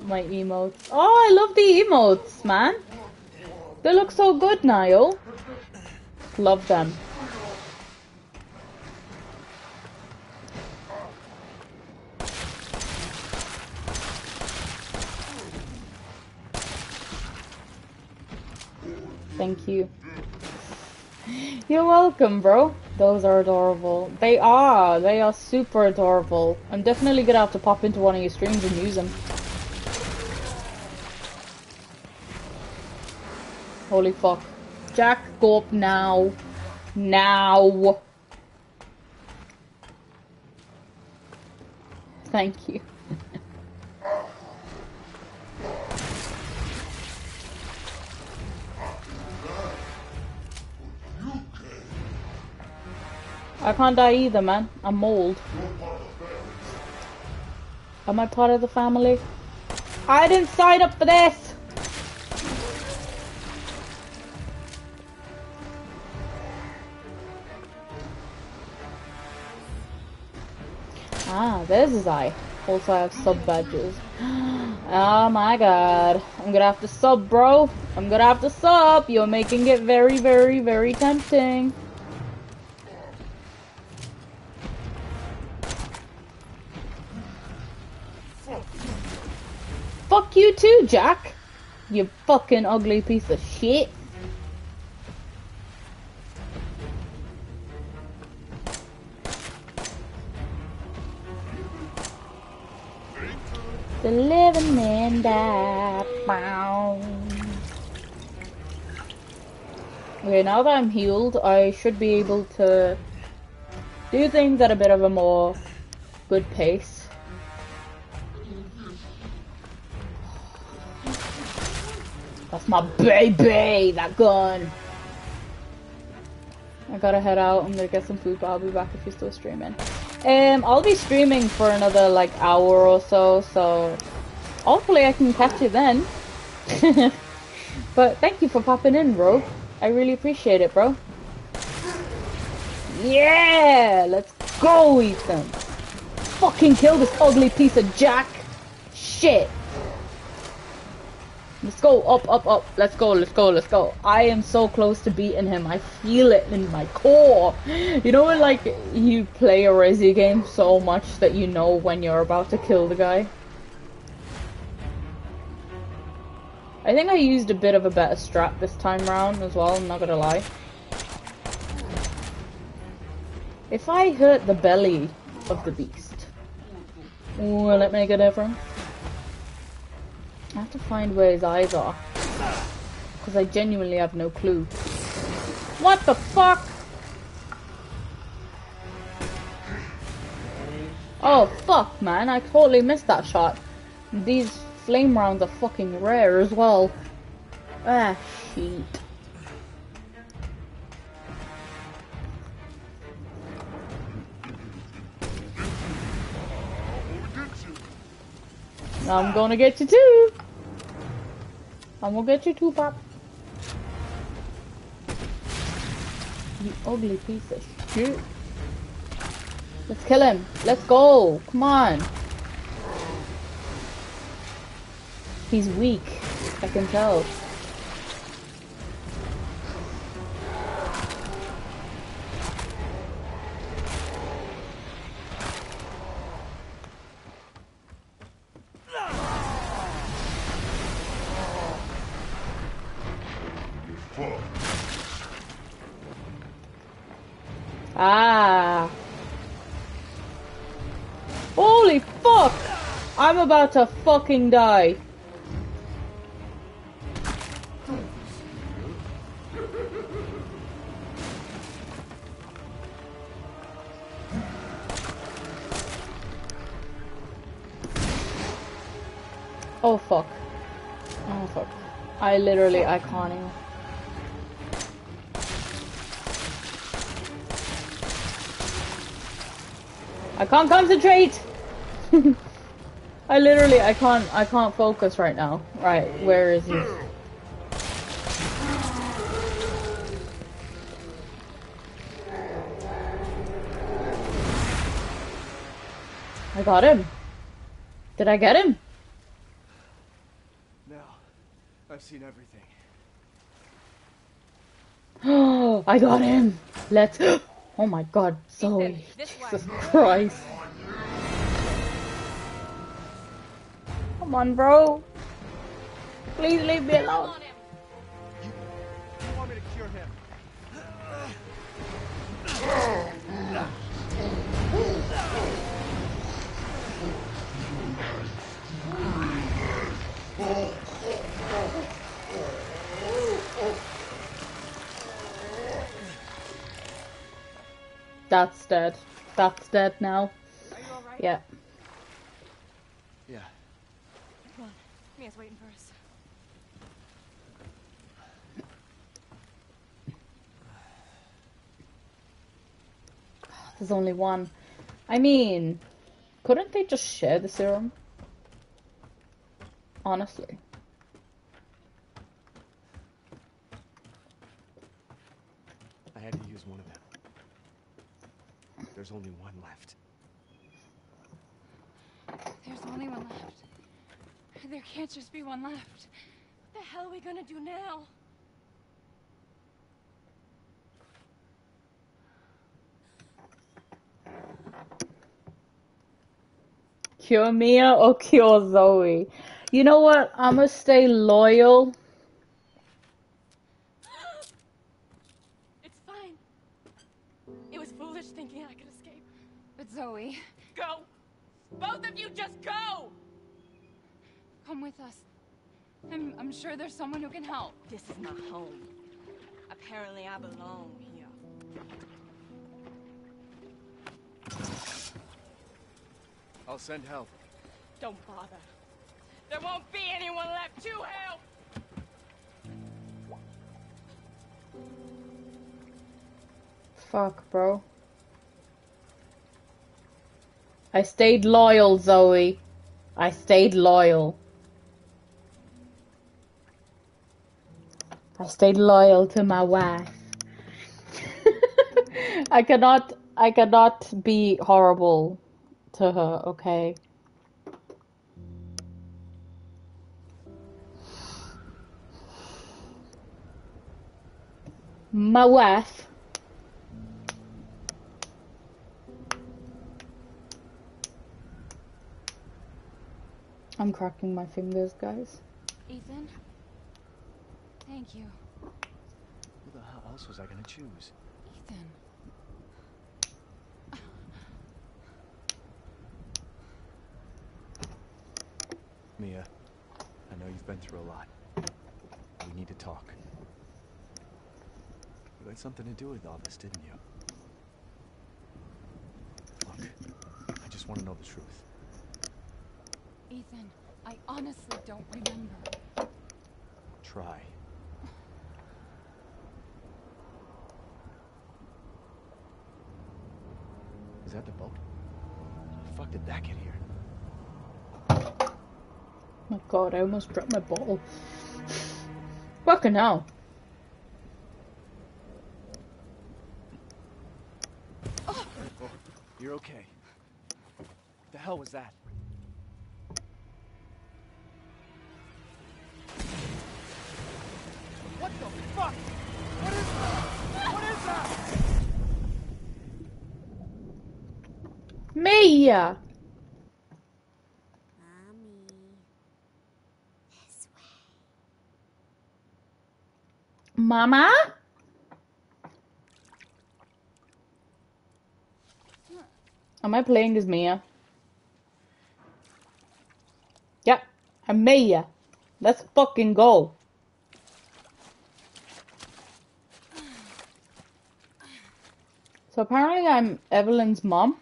My emotes. Oh, I love the emotes, man! They look so good, Niall. Love them. Thank you. You're welcome, bro. Those are adorable. They are. They are super adorable. I'm definitely gonna have to pop into one of your streams and use them. Holy fuck. Jack, go up now. Now. Thank you. I can't die either, man. I'm old. Am I part of the family? I didn't sign up for this! Ah, there's his eye. Also, I have sub badges. Oh my god. I'm gonna have to sub, bro. I'm gonna have to sub. You're making it very, very, very tempting. Fuck you too, Jack. You fucking ugly piece of shit. The living man died. Okay, now that I'm healed, I should be able to do things at a bit of a more good pace. That's my baby, that gun. I gotta head out. I'm gonna get some food, but I'll be back if you're still streaming. Um, I'll be streaming for another, like, hour or so, so hopefully I can catch you then. But thank you for popping in, bro. I really appreciate it, bro. Yeah! Let's go, Ethan! Fucking kill this ugly piece of Jack! Shit! Let's go, up, up, up. Let's go, let's go, let's go. I am so close to beating him. I feel it in my core. You know when, like, you play a Resi game so much that you know when you're about to kill the guy? I think I used a bit of a better strat this time round as well, I'm not gonna lie. If I hurt the belly of the beast, will it make a difference? I have to find where his eyes are, because I genuinely have no clue. What the fuck? Oh fuck, man, I totally missed that shot. These flame rounds are fucking rare as well. Ah, shit. I'm gonna get you too. I'm gonna get you too, Pop. You ugly piece of shit. Let's kill him. Let's go. Come on. He's weak. I can tell. Ah. Holy fuck! I'm about to fucking die. Oh fuck. Oh fuck. I literally, I can't even. I can't concentrate! I literally, I can't, I can't focus right now. Right, where is he? I got him. Did I get him? Now, I've seen everything. Oh, I got him! Let's... Oh my god, Zoe, Jesus Christ. Come on, bro. Please leave me alone. You, you want me to cure him? That's dead. That's dead now. Are you all right? Yeah. Yeah. Come on. Mia's waiting for us. There's only one. I mean, Couldn't they just share the serum? Honestly. I had to use one of them. There's only one left. There's only one left. There can't just be one left. What the hell are we gonna do now? Cure Mia or cure Zoe? You know what? I'm gonna stay loyal. It's fine. It was foolish thinking I could escape. But Zoe... Go! Both of you just go! Come with us. I'm, I'm sure there's someone who can help. This is my home. Apparently I belong here. I'll send help. Don't bother. There won't be anyone left to help! Fuck, bro. I stayed loyal, Zoe. I stayed loyal. I stayed loyal to my wife. I cannot, I cannot be horrible to her, okay? My wife. I'm cracking my fingers, guys. Ethan? Thank you. Who the hell else was I gonna choose? Ethan. Mia, I know you've been through a lot. We need to talk. You had something to do with all this, didn't you? Look, I just want to know the truth. Ethan, I honestly don't remember. Try. Is that the boat? How the fuck did that get here? Oh my god, I almost dropped my bottle. Fucking hell. Oh, you're okay. What the hell was that? What the fuck? What is that? What is that? Mia! Mommy. This way. Mama? Am I playing as Mia? Yep, I'm Mia. Let's fucking go. So apparently I'm Eveline's mom.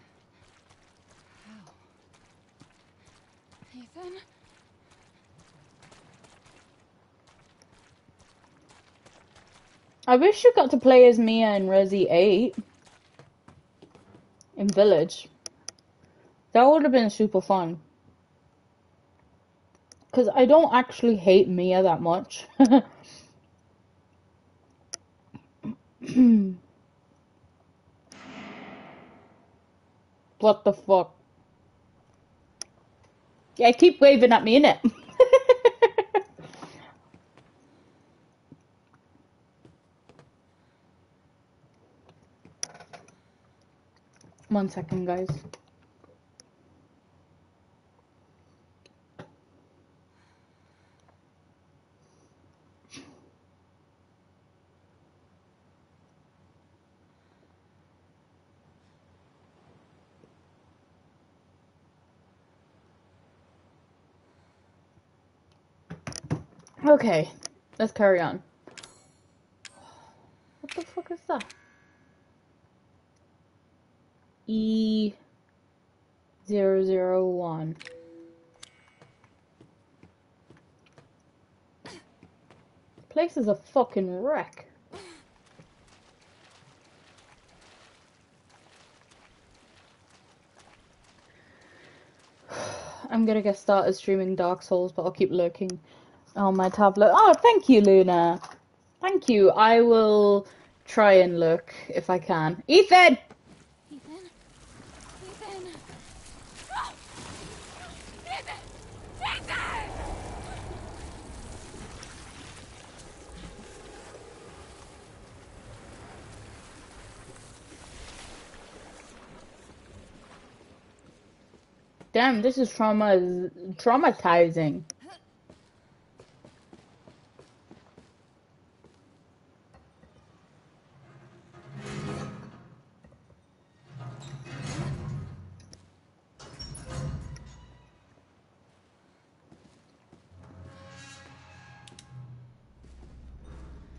I wish you got to play as Mia in Resi eight. In Village. That would have been super fun. Because I don't actually hate Mia that much. What the fuck? Yeah, keep waving at me, innit? One second, guys. Okay, let's carry on. What the fuck is that? E zero zero one. Place is a fucking wreck. I'm gonna get started streaming Dark Souls, but I'll keep lurking on my tablet. Oh, thank you, Luna. Thank you. I will try and lurk if I can. Ethan! Ethan? Ethan? Oh! Ethan! Ethan! Damn, this is trauma traumatizing.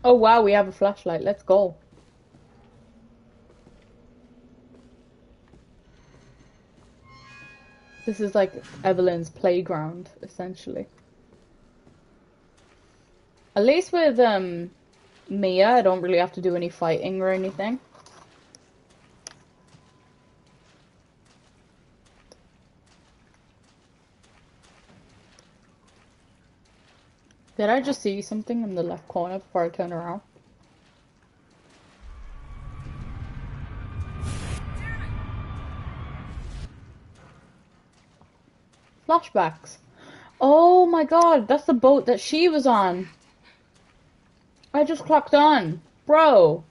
Oh wow, we have a flashlight. Let's go. This is like Eveline's playground, essentially. At least with um, Mia, I don't really have to do any fighting or anything. Did I just see something in the left corner before I turn around? Flashbacks. Oh my god, that's the boat that she was on. I just clocked on. Bro.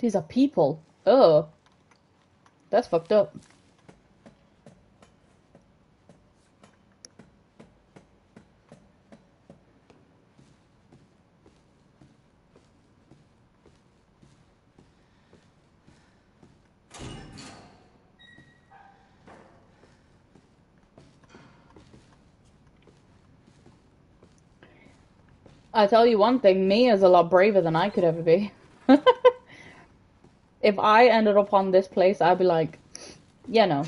These are people. Oh. That's fucked up. I tell you one thing, Mia's a lot braver than I could ever be. If I ended up on this place, I'd be like, yeah, no.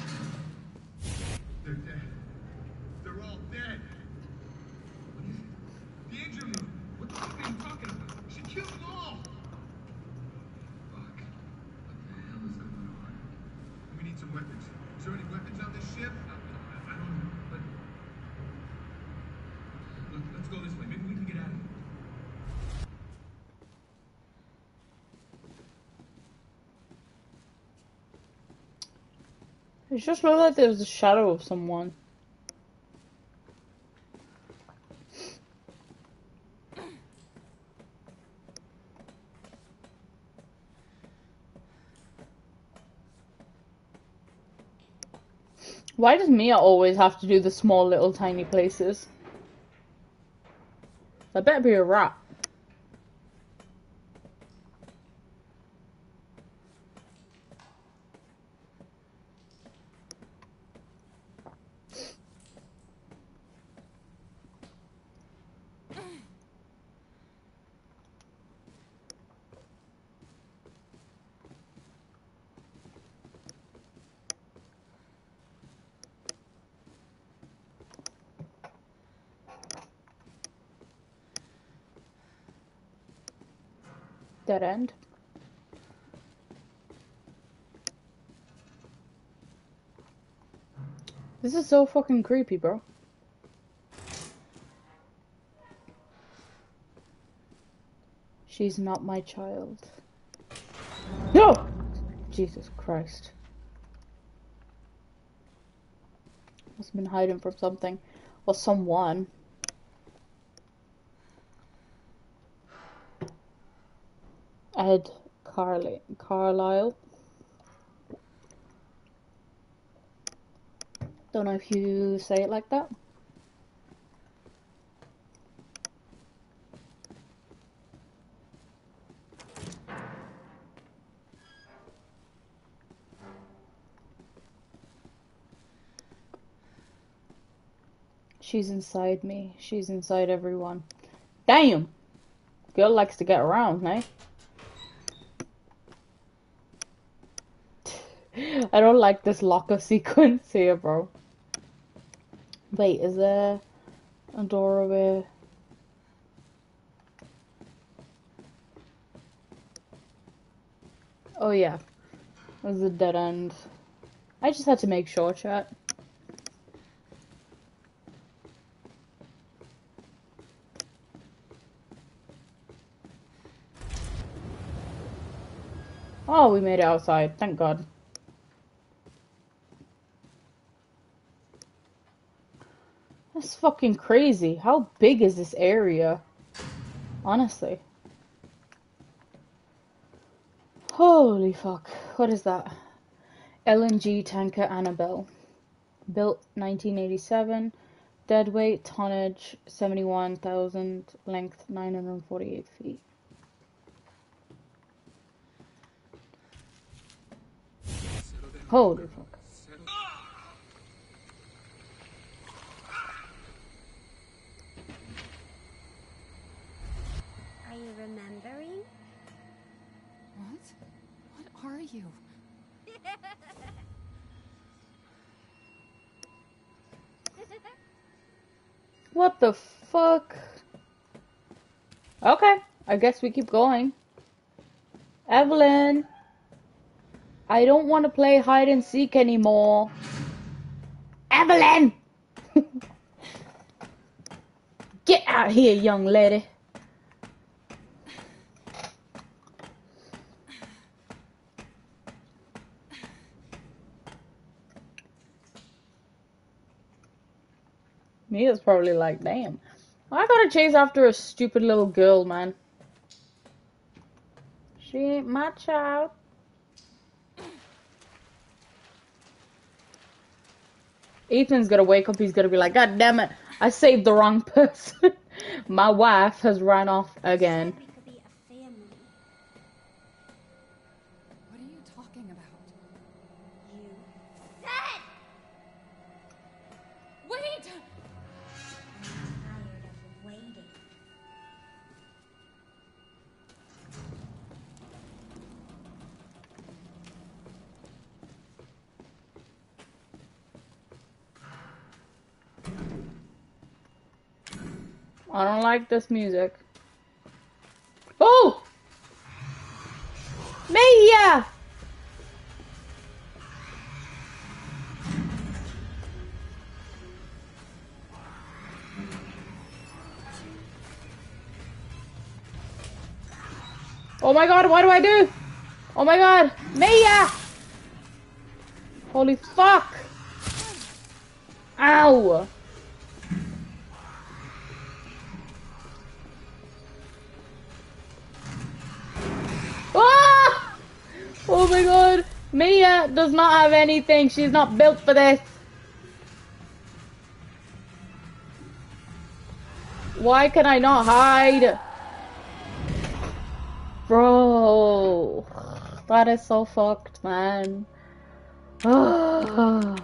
They're dead. They're all dead. The injury. What the fuck are you talking about? She killed them all. Fuck. What the hell is going on? We need some weapons. Is there any weapons on this ship? I, I, I don't know. But look, let's go this way. Maybe we can get out of here. It just looked like there was a shadow of someone. Why does Mia always have to do the small little tiny places? That better be a rat. Dead end. This is so fucking creepy, bro. She's not my child. No! Jesus Christ. Must have been hiding from something. Or someone. Ed Carly Carlisle. Don't know if you say it like that. She's inside me. She's inside everyone. Damn! Girl likes to get around, eh? I don't like this locker sequence here, bro. Wait, is there a door over here? Oh yeah, there's a dead end. I just had to make sure, chat. Oh, we made it outside, thank God. That's fucking crazy. How big is this area? Honestly. Holy fuck. What is that? L N G tanker Annabelle. Built nineteen eighty-seven. Dead weight, tonnage seventy-one thousand. Length nine hundred forty-eight feet. Holy fuck. Are you remembering? What? What are you? What the fuck? Okay, I guess we keep going. Eveline! I don't want to play hide and seek anymore. Eveline! Get out here, young lady. Mia's probably like, damn. I gotta chase after a stupid little girl, man. She ain't my child. Ethan's gonna wake up, he's gonna be like, God damn it, I saved the wrong person. My wife has run off again. We could be a family. What are you talking about? You said! Wait! I'm tired of waiting. I don't like this music. Oh! Mia! Oh my God, what do I do? Oh my God, Mia! Holy fuck! Ow! Oh my God, Mia does not have anything. She's not built for this. Why can I not hide? Bro, that is so fucked, man. Ashley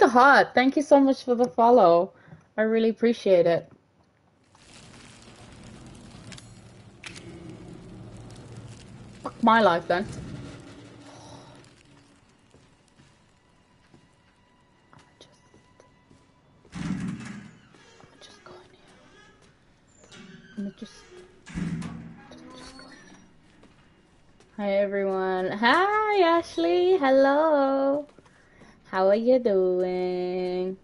the Heart, thank you so much for the follow. I really appreciate it. My life then. I'm just, I'm just going here. I'm just, I'm just going here. Hi everyone. Hi Ashley. Hello. How are you doing?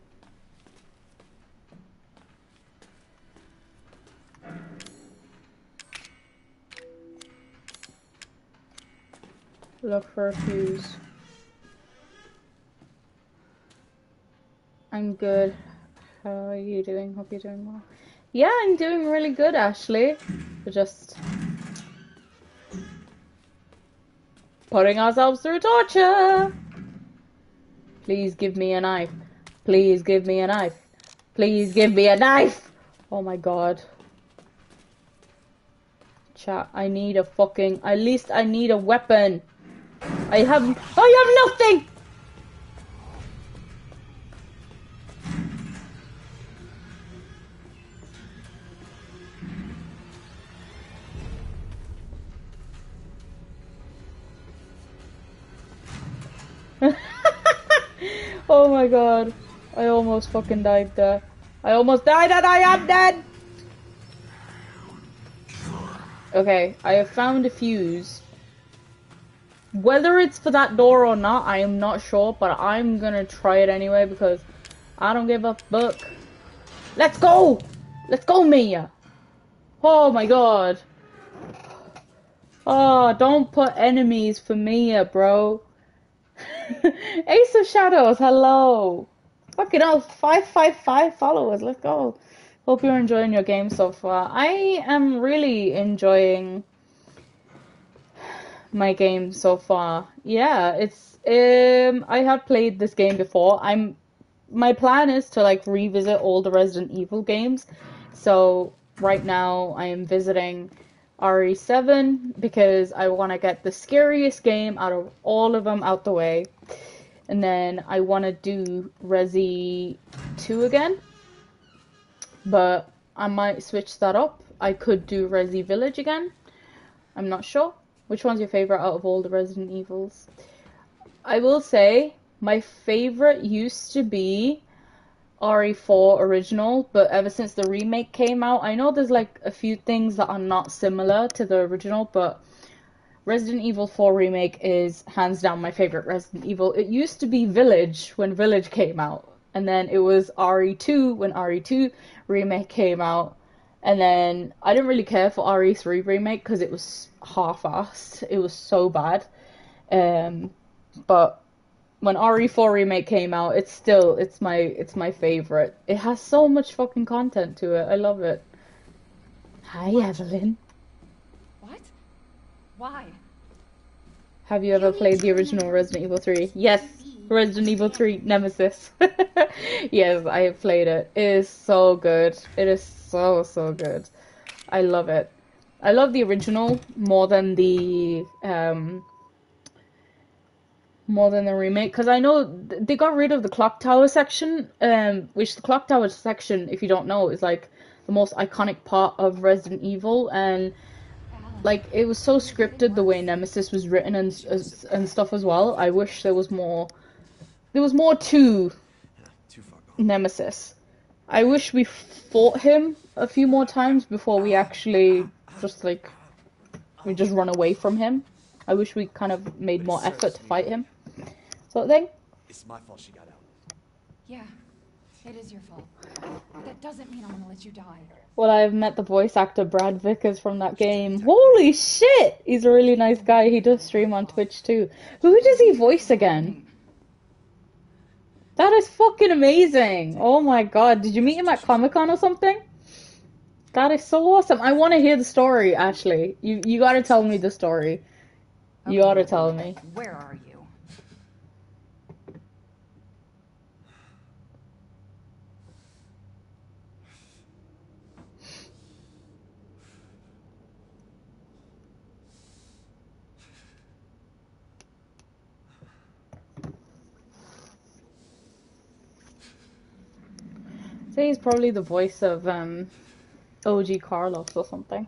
Look for a fuse. I'm good. How are you doing? Hope you're doing well. Yeah, I'm doing really good, Ashley. We're just putting ourselves through torture. Please give me a knife. Please give me a knife. Please give me a knife. Oh my God. Chat, I need a fucking... At least I need a weapon. I have, I have nothing! Oh my god. I almost fucking died there. I almost died and I am dead! Okay, I have found a fuse. Whether it's for that door or not, I am not sure, but I'm gonna try it anyway because I don't give a fuck. Let's go! Let's go, Mia! Oh my god. Oh, don't put enemies for Mia, bro. Ace of Shadows, hello! Fucking hell, five five five followers, let's go. Hope you're enjoying your game so far. I am really enjoying my game so far. Yeah, it's um I had played this game before. I'm my plan is to like revisit all the Resident Evil games. So right now I am visiting R E seven because I want to get the scariest game out of all of them out the way. And then I want to do Resi two again. But I might switch that up. I could do Resi Village again. I'm not sure. Which one's your favorite out of all the Resident Evils? I will say my favorite used to be R E four original, but ever since the remake came out, I know there's like a few things that are not similar to the original, but Resident Evil four remake is hands down my favorite Resident Evil. It used to be Village when Village came out. And then it was R E two when R E two remake came out. And then I didn't really care for R E three remake because it was half-assed. It was so bad. Um, but when R E four remake came out, it's still it's my it's my favorite. It has so much fucking content to it. I love it. Hi, Eveline. What? Why? Have you ever played the original Resident Evil three? Yes. Resident Evil three Nemesis. Yes, I have played it. It is so good. It is so, so good. I love it. I love the original more than the um, more than the remake, because I know they got rid of the clock tower section, um, which the clock tower section, if you don't know, is like the most iconic part of Resident Evil, and like it was so scripted the way Nemesis was written and and stuff as well. I wish there was more. There was more to Nemesis. I wish we fought him a few more times before we actually just like we just run away from him. I wish we kind of made more effort to fight him. Sort of thing. It's my fault she got out. Yeah, it is your fault. That doesn't mean I'm gonna let you die. Well, I've met the voice actor Brad Vickers from that game. Holy shit! He's a really nice guy. He does stream on Twitch too. Who does he voice again? That is fucking amazing! Oh my god, did you meet him at Comic-Con or something? That is so awesome! I want to hear the story, Ashley. You you gotta tell me the story. You okay, ought to tell me. Where are you? I think he's probably the voice of um, O G Carlos or something.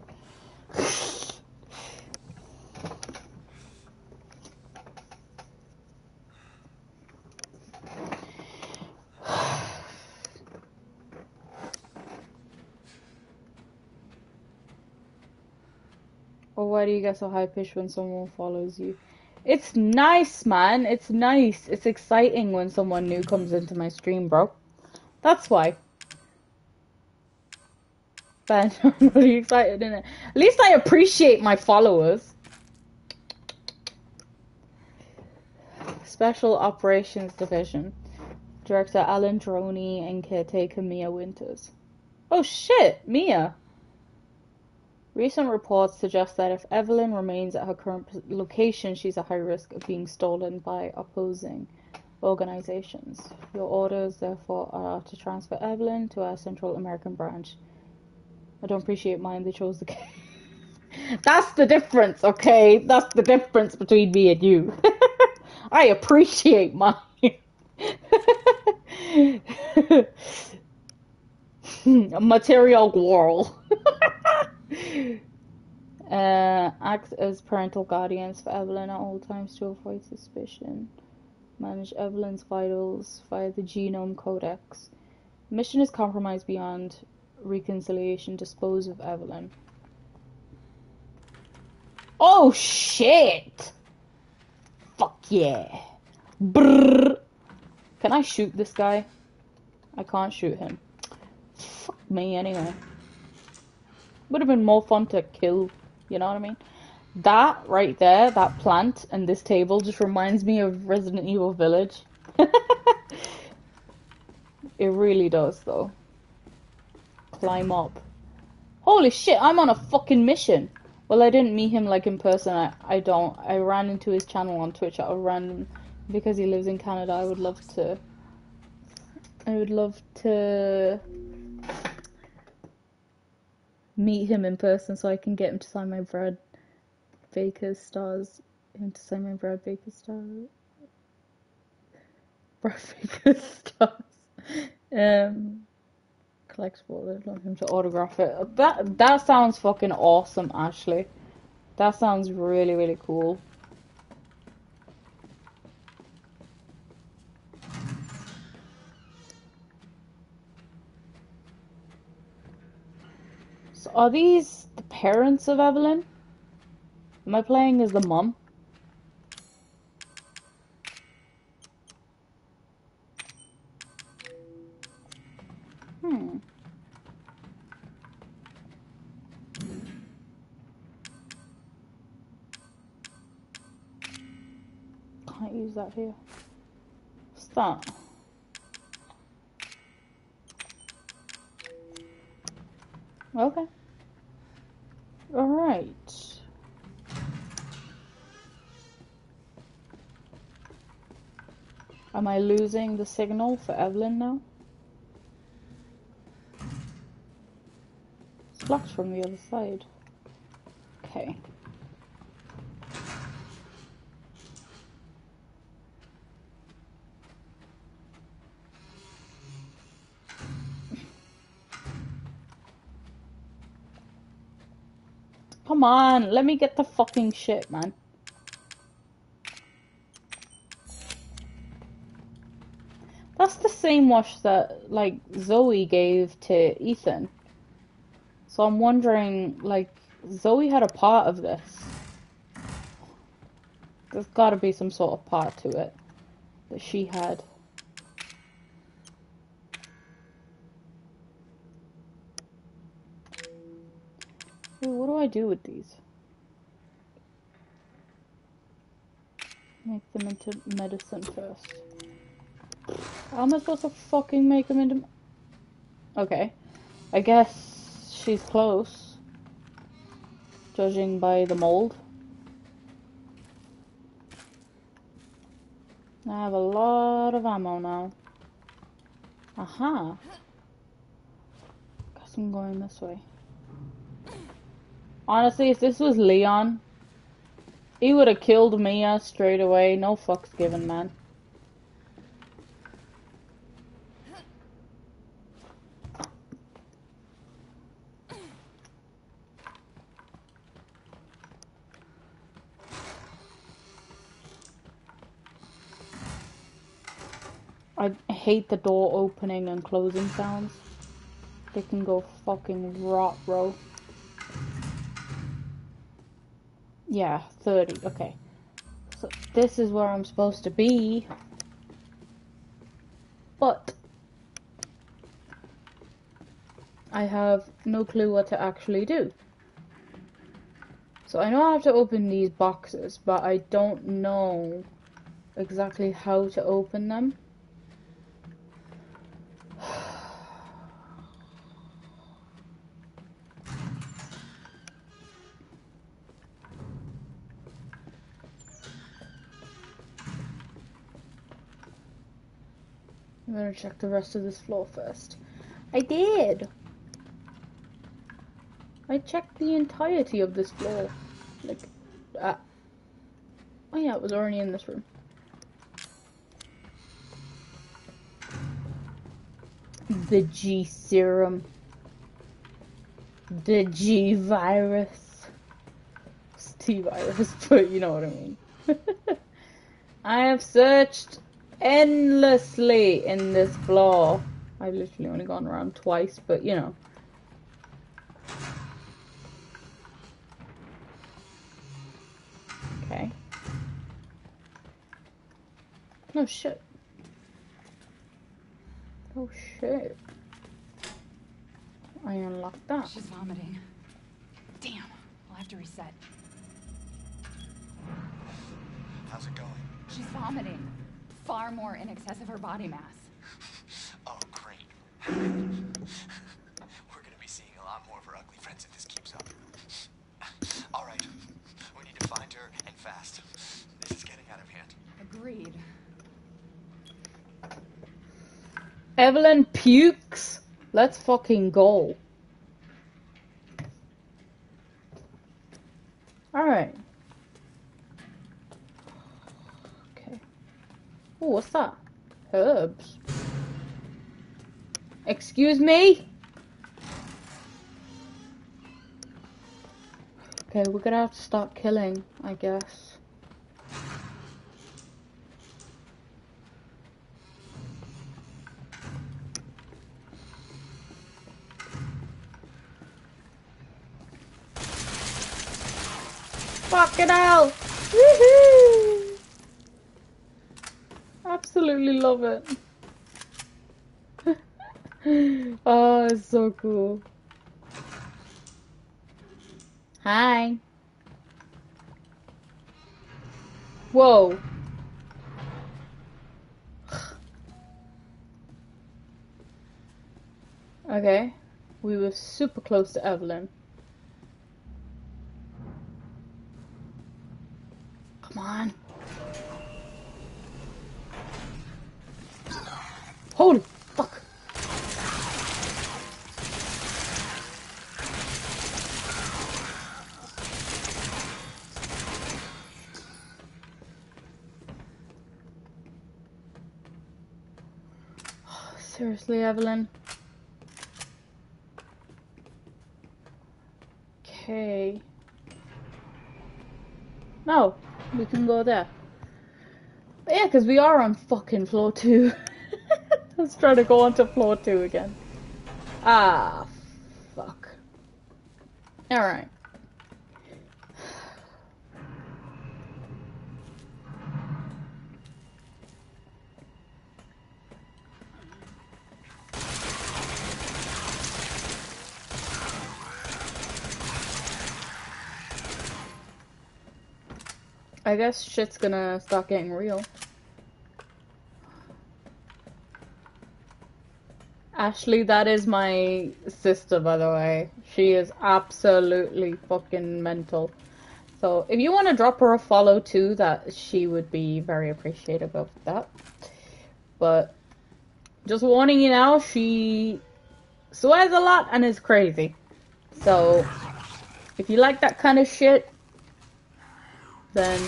Well, why do you get so high-pitched when someone follows you? It's nice, man. It's nice. It's exciting when someone new comes into my stream, bro. That's why. Ben, I'm really excited, innit? At least I appreciate my followers. Special Operations Division. Director Alan Droney and caretaker Mia Winters. Oh shit, Mia! Recent reports suggest that if Eveline remains at her current location, she's at high risk of being stolen by opposing organizations. Your orders, therefore, are to transfer Eveline to our Central American branch. I don't appreciate mine, they chose the game. That's the difference, okay? That's the difference between me and you. I appreciate mine. Material quarrel. uh, act as parental guardians for Eveline at all times to avoid suspicion. Manage Eveline's vitals via the Genome Codex. Mission is compromised beyond reconciliation. Dispose of Eveline. Oh shit! Fuck yeah! Brrr. Can I shoot this guy? I can't shoot him. Fuck me anyway. Would have been more fun to kill, you know what I mean? That right there, that plant and this table just reminds me of Resident Evil Village. It really does though. Climb up. Holy shit, I'm on a fucking mission. Well, I didn't meet him like in person. I, I don't. I ran into his channel on Twitch out of random because he lives in Canada. I would love to. I would love to meet him in person so I can get him to sign my Brad Vickers stars. Him to sign my Brad Vickers stars. Brad Vickers stars. Um. Collectible, I'd love him to autograph it. That that sounds fucking awesome, Ashley. That sounds really, really cool. So are these the parents of Eveline? Am I playing as the mum? Hmm. Can't use that here. What's that? Okay. Alright. Am I losing the signal for Eveline now? Flash from the other side. Okay. Come on, let me get the fucking shit, man. That's the same watch that, like, Zoe gave to Ethan. So I'm wondering, like, Zoe had a part of this. There's gotta be some sort of part to it that she had. Ooh, what do I do with these? Make them into medicine first. How am I supposed to fucking make them into... Okay. I guess... she's close, judging by the mold. I have a lot of ammo now. Aha! Guess I'm going this way. Honestly, if this was Leon, he would have killed Mia straight away. No fucks given, man. I hate the door opening and closing sounds. They can go fucking rot, bro. Yeah, thirty, okay. So this is where I'm supposed to be. But I have no clue what to actually do. So I know I have to open these boxes, but I don't know exactly how to open them. I'm gonna check the rest of this floor first. I did! I checked the entirety of this floor. Like, ah. Uh, oh yeah, it was already in this room. The G serum. The G virus. It's T virus, but you know what I mean. I have searched endlessly in this floor. I've literally only gone around twice, but you know. Okay. Oh shit. Oh shit. I unlocked that. She's vomiting. Damn. I'll have to reset. How's it going? She's vomiting. Far more in excess of her body mass. Oh, great. We're gonna be seeing a lot more of her ugly friends if this keeps up. All right. We need to find her, and fast. This is getting out of hand. Agreed. Eveline pukes. Let's fucking go. Alright. Okay. Oh, what's that? Herbs. Excuse me? Okay, we're gonna have to start killing, I guess. Fucking hell! Woohoo! Absolutely love it. Oh, it's so cool. Hi. Whoa. Okay. We were super close to Eveline. Come on. Holy fuck. Oh, seriously, Eveline. Okay. No. We can go there. But yeah, because we are on fucking floor two. Let's try to go onto floor two again. Ah, fuck. Alright. I guess shit's gonna start getting real. Ashley, that is my sister, by the way. She is absolutely fucking mental. So if you want to drop her a follow too, that she would be very appreciative of that. But just warning you now, she swears a lot and is crazy. So if you like that kind of shit, then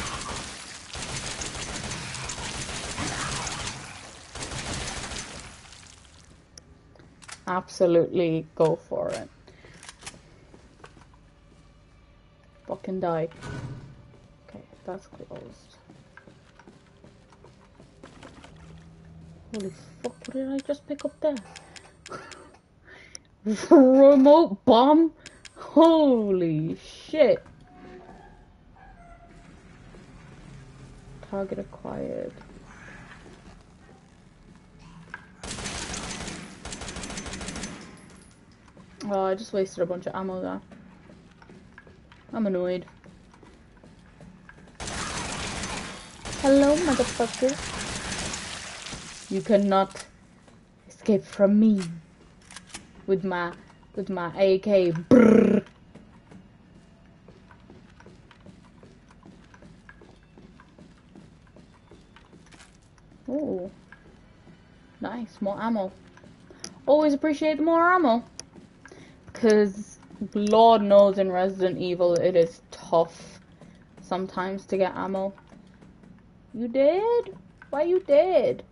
absolutely go for it. Fucking die. Okay, that's closed. Holy fuck, what did I just pick up there? Remote bomb? Holy shit. Target acquired. Oh, I just wasted a bunch of ammo there. I'm annoyed. Hello, motherfucker. You cannot escape from me with my with my A K. Brrr. Oh, nice, more ammo. Always appreciate more ammo. Because, Lord knows in Resident Evil, it is tough sometimes to get ammo. You dead? Why you dead?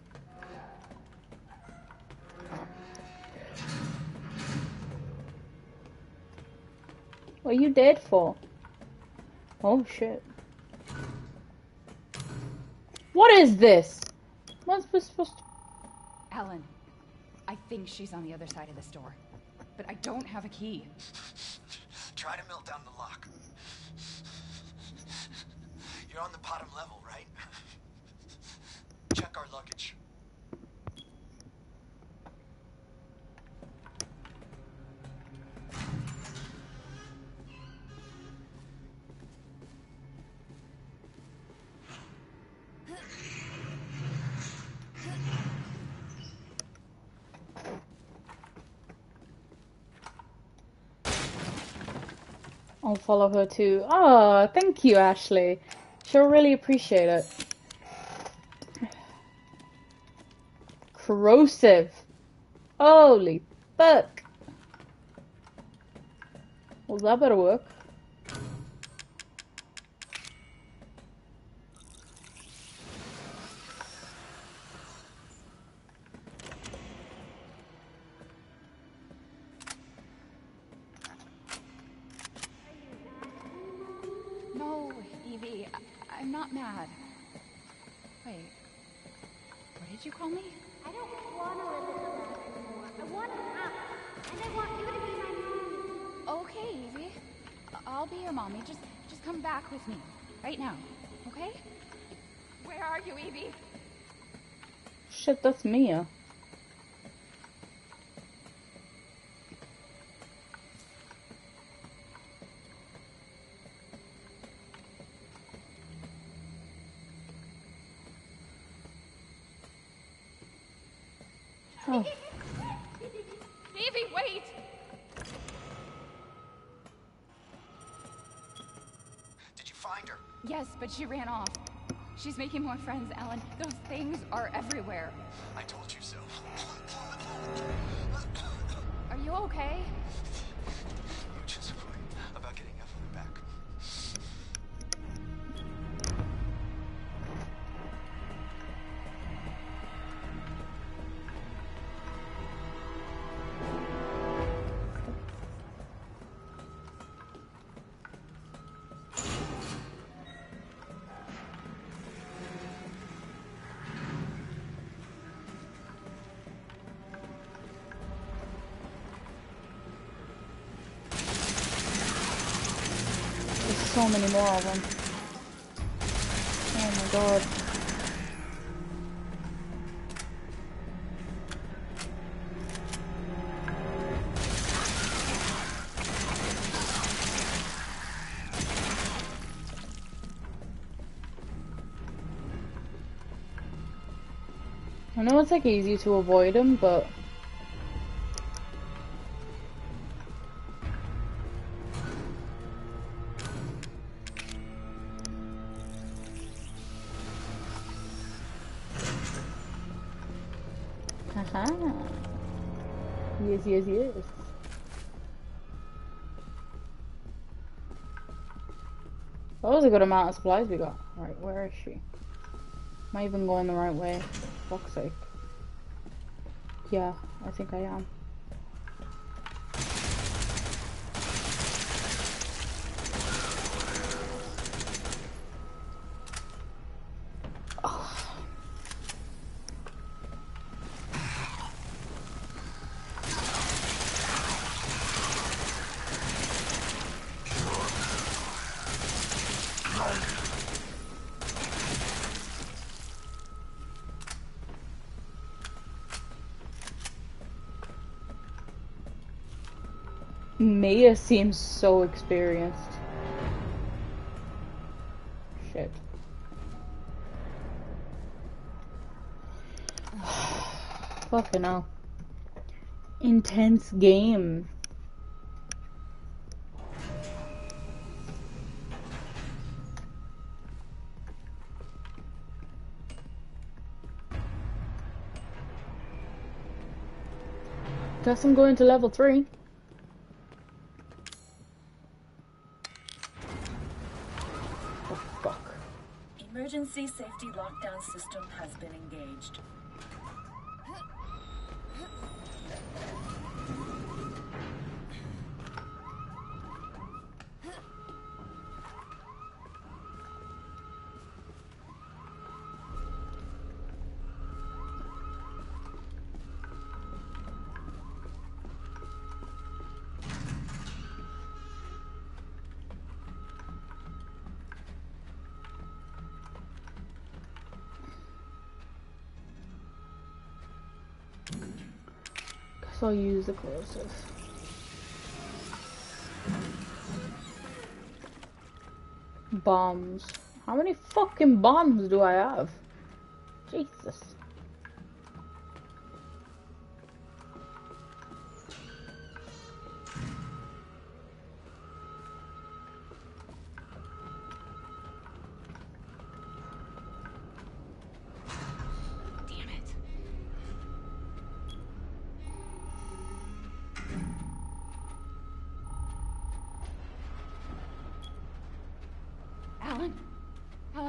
What are you dead for? Oh shit. What is this? What's this supposed to... Alan, I think she's on the other side of this door, but I don't have a key. Try to melt down the lock. You're on the bottom level, right? Check our luggage. I'll follow her too. Oh, thank you, Ashley. She'll really appreciate it. Corrosive. Holy fuck. Well, that better work. That's Mia. Oh. Evie, wait. Did you find her? Yes, but she ran off. She's making more friends, Alan. Those things are everywhere. I told you so. Are you okay? You just worried about getting Eveline back. So many more of them. Oh my god. I know it's like easy to avoid them, but yes, yes. That was a good amount of supplies we got. Right, where is she? Am I even going the right way? For fuck's sake. Yeah, I think I am. Mia seems so experienced. Shit. Fucking hell. Intense game. Guess I'm going to level three. Emergency safety lockdown system has been engaged. So use the corrosive. Bombs. How many fucking bombs do I have? Jesus.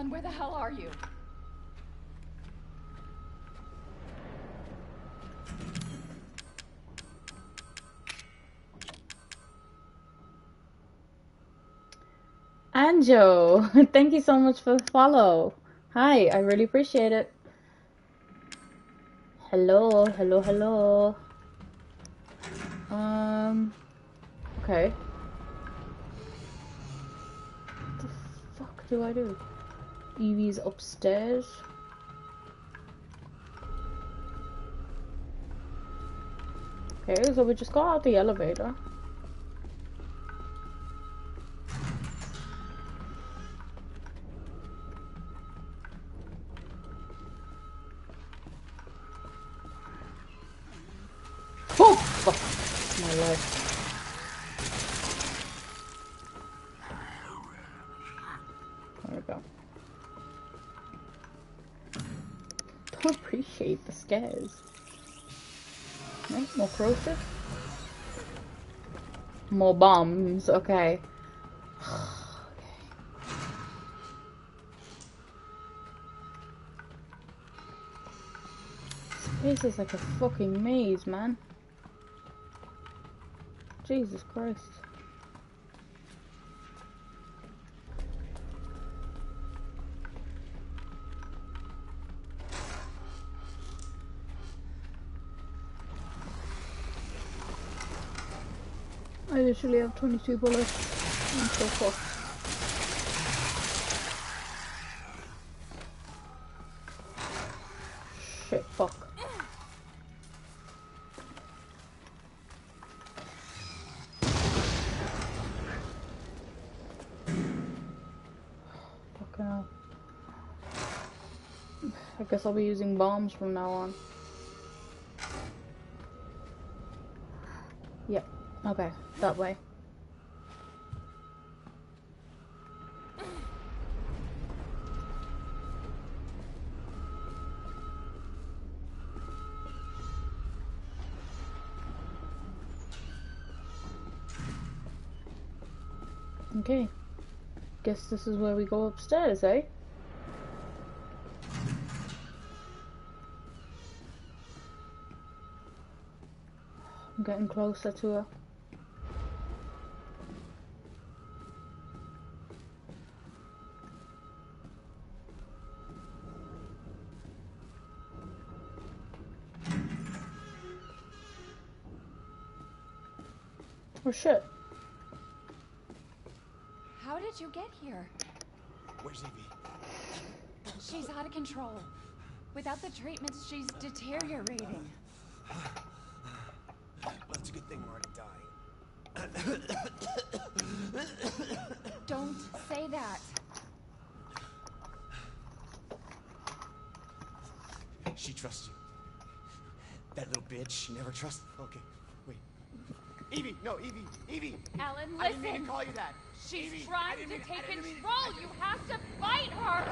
Where the hell are you? Anjo, thank you so much for the follow. Hi, I really appreciate it. Hello, hello, hello. Um, okay. What the fuck do I do? Evie's upstairs. Okay, so we just got out the elevator. Oh, fuck my life. Appreciate the scares. Right, more corrosive. More bombs, okay. Okay. This is like a fucking maze, man. Jesus Christ. I literally have twenty-two bullets. I'm so fucked. Shit, fuck. Fucking hell. I guess I'll be using bombs from now on. Yep. Okay, that way. Okay. Guess this is where we go upstairs, eh? I'm getting closer to her. Oh shit. How did you get here? Where's Evie? She's out of control. Without the treatments, she's deteriorating. Well, it's a good thing we're already dying. Don't say that. She trusts you. That little bitch, she never trusts. Okay. Evie, no, Evie, Evie. Alan, listen. I didn't mean to call you that. She's Evie, trying to mean, take control. Mean, you have to fight her.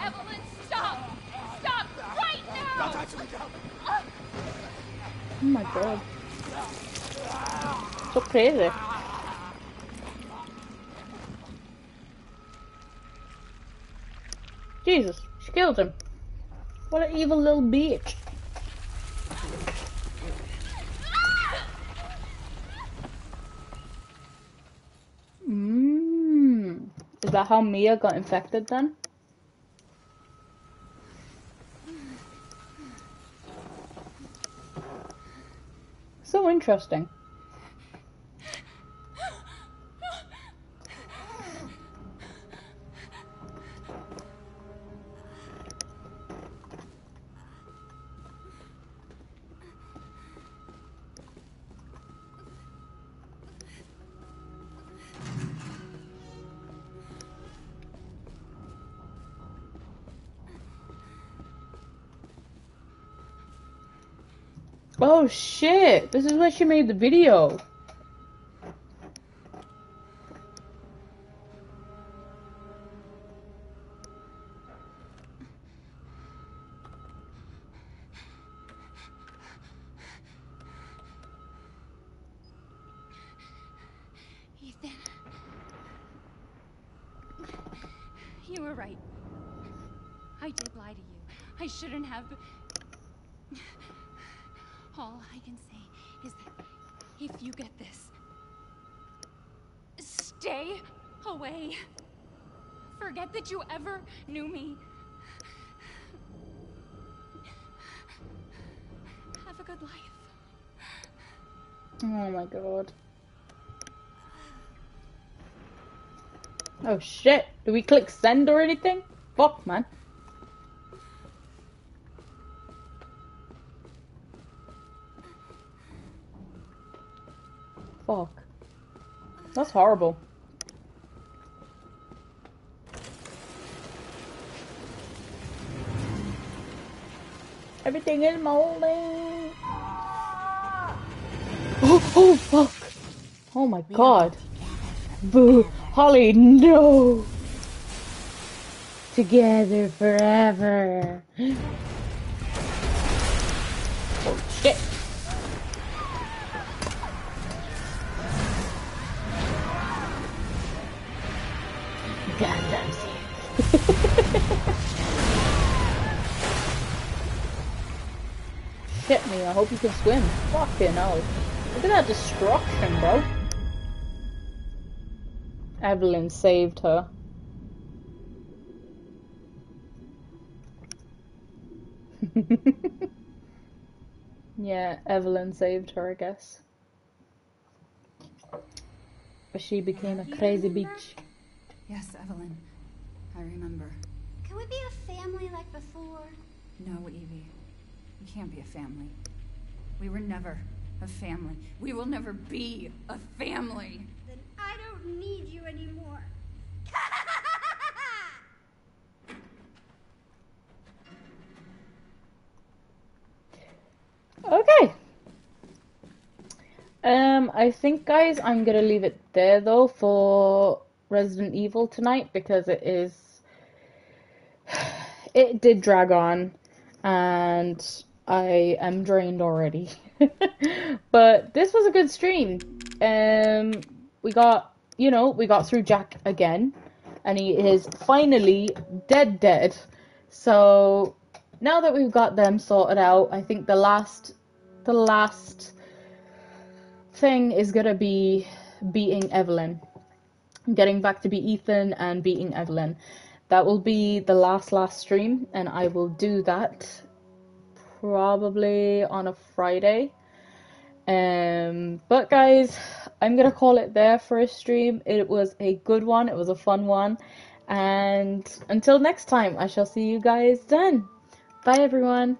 Evelyn, stop! Stop right now! Oh my god! So crazy. Jesus, she killed him. What an evil little bitch. Mmm. Is that how Mia got infected then? So interesting. Oh shit, this is what she made the video. Ethan. You were right. I did lie to you. I shouldn't have. All I can say is that if you get this, stay away. Forget that you ever knew me. Have a good life. Oh my god. Oh shit. Do we click send or anything? Fuck, man. Fuck. That's horrible. Everything is molding. Oh, oh, fuck. Oh my god. Boo. Holly, no. Together forever. Oh, shit. God damn it. Shit me, I hope you can swim. Fucking hell. Look at that destruction, bro. Eveline saved her. Yeah, Eveline saved her, I guess. But she became a crazy bitch. Yes, Eveline. I remember. Can we be a family like before? No, Evie. We can't be a family. We were never a family. We will never be a family. Then I don't need you anymore. Okay. Um, I think, guys, I'm gonna leave it there, though, for Resident Evil tonight, because it is it did drag on and I am drained already. But this was a good stream. Um we got, you know, we got through Jack again, and he is finally dead dead. So now that we've got them sorted out, I think the last the last thing is gonna be beating Eveline. Getting back to be Ethan and beating Eveline. That will be the last last stream, and I will do that probably on a Friday. Um but guys, I'm gonna call it there for a stream. It was a good one, it was a fun one, and until next time I shall see you guys then. Bye everyone.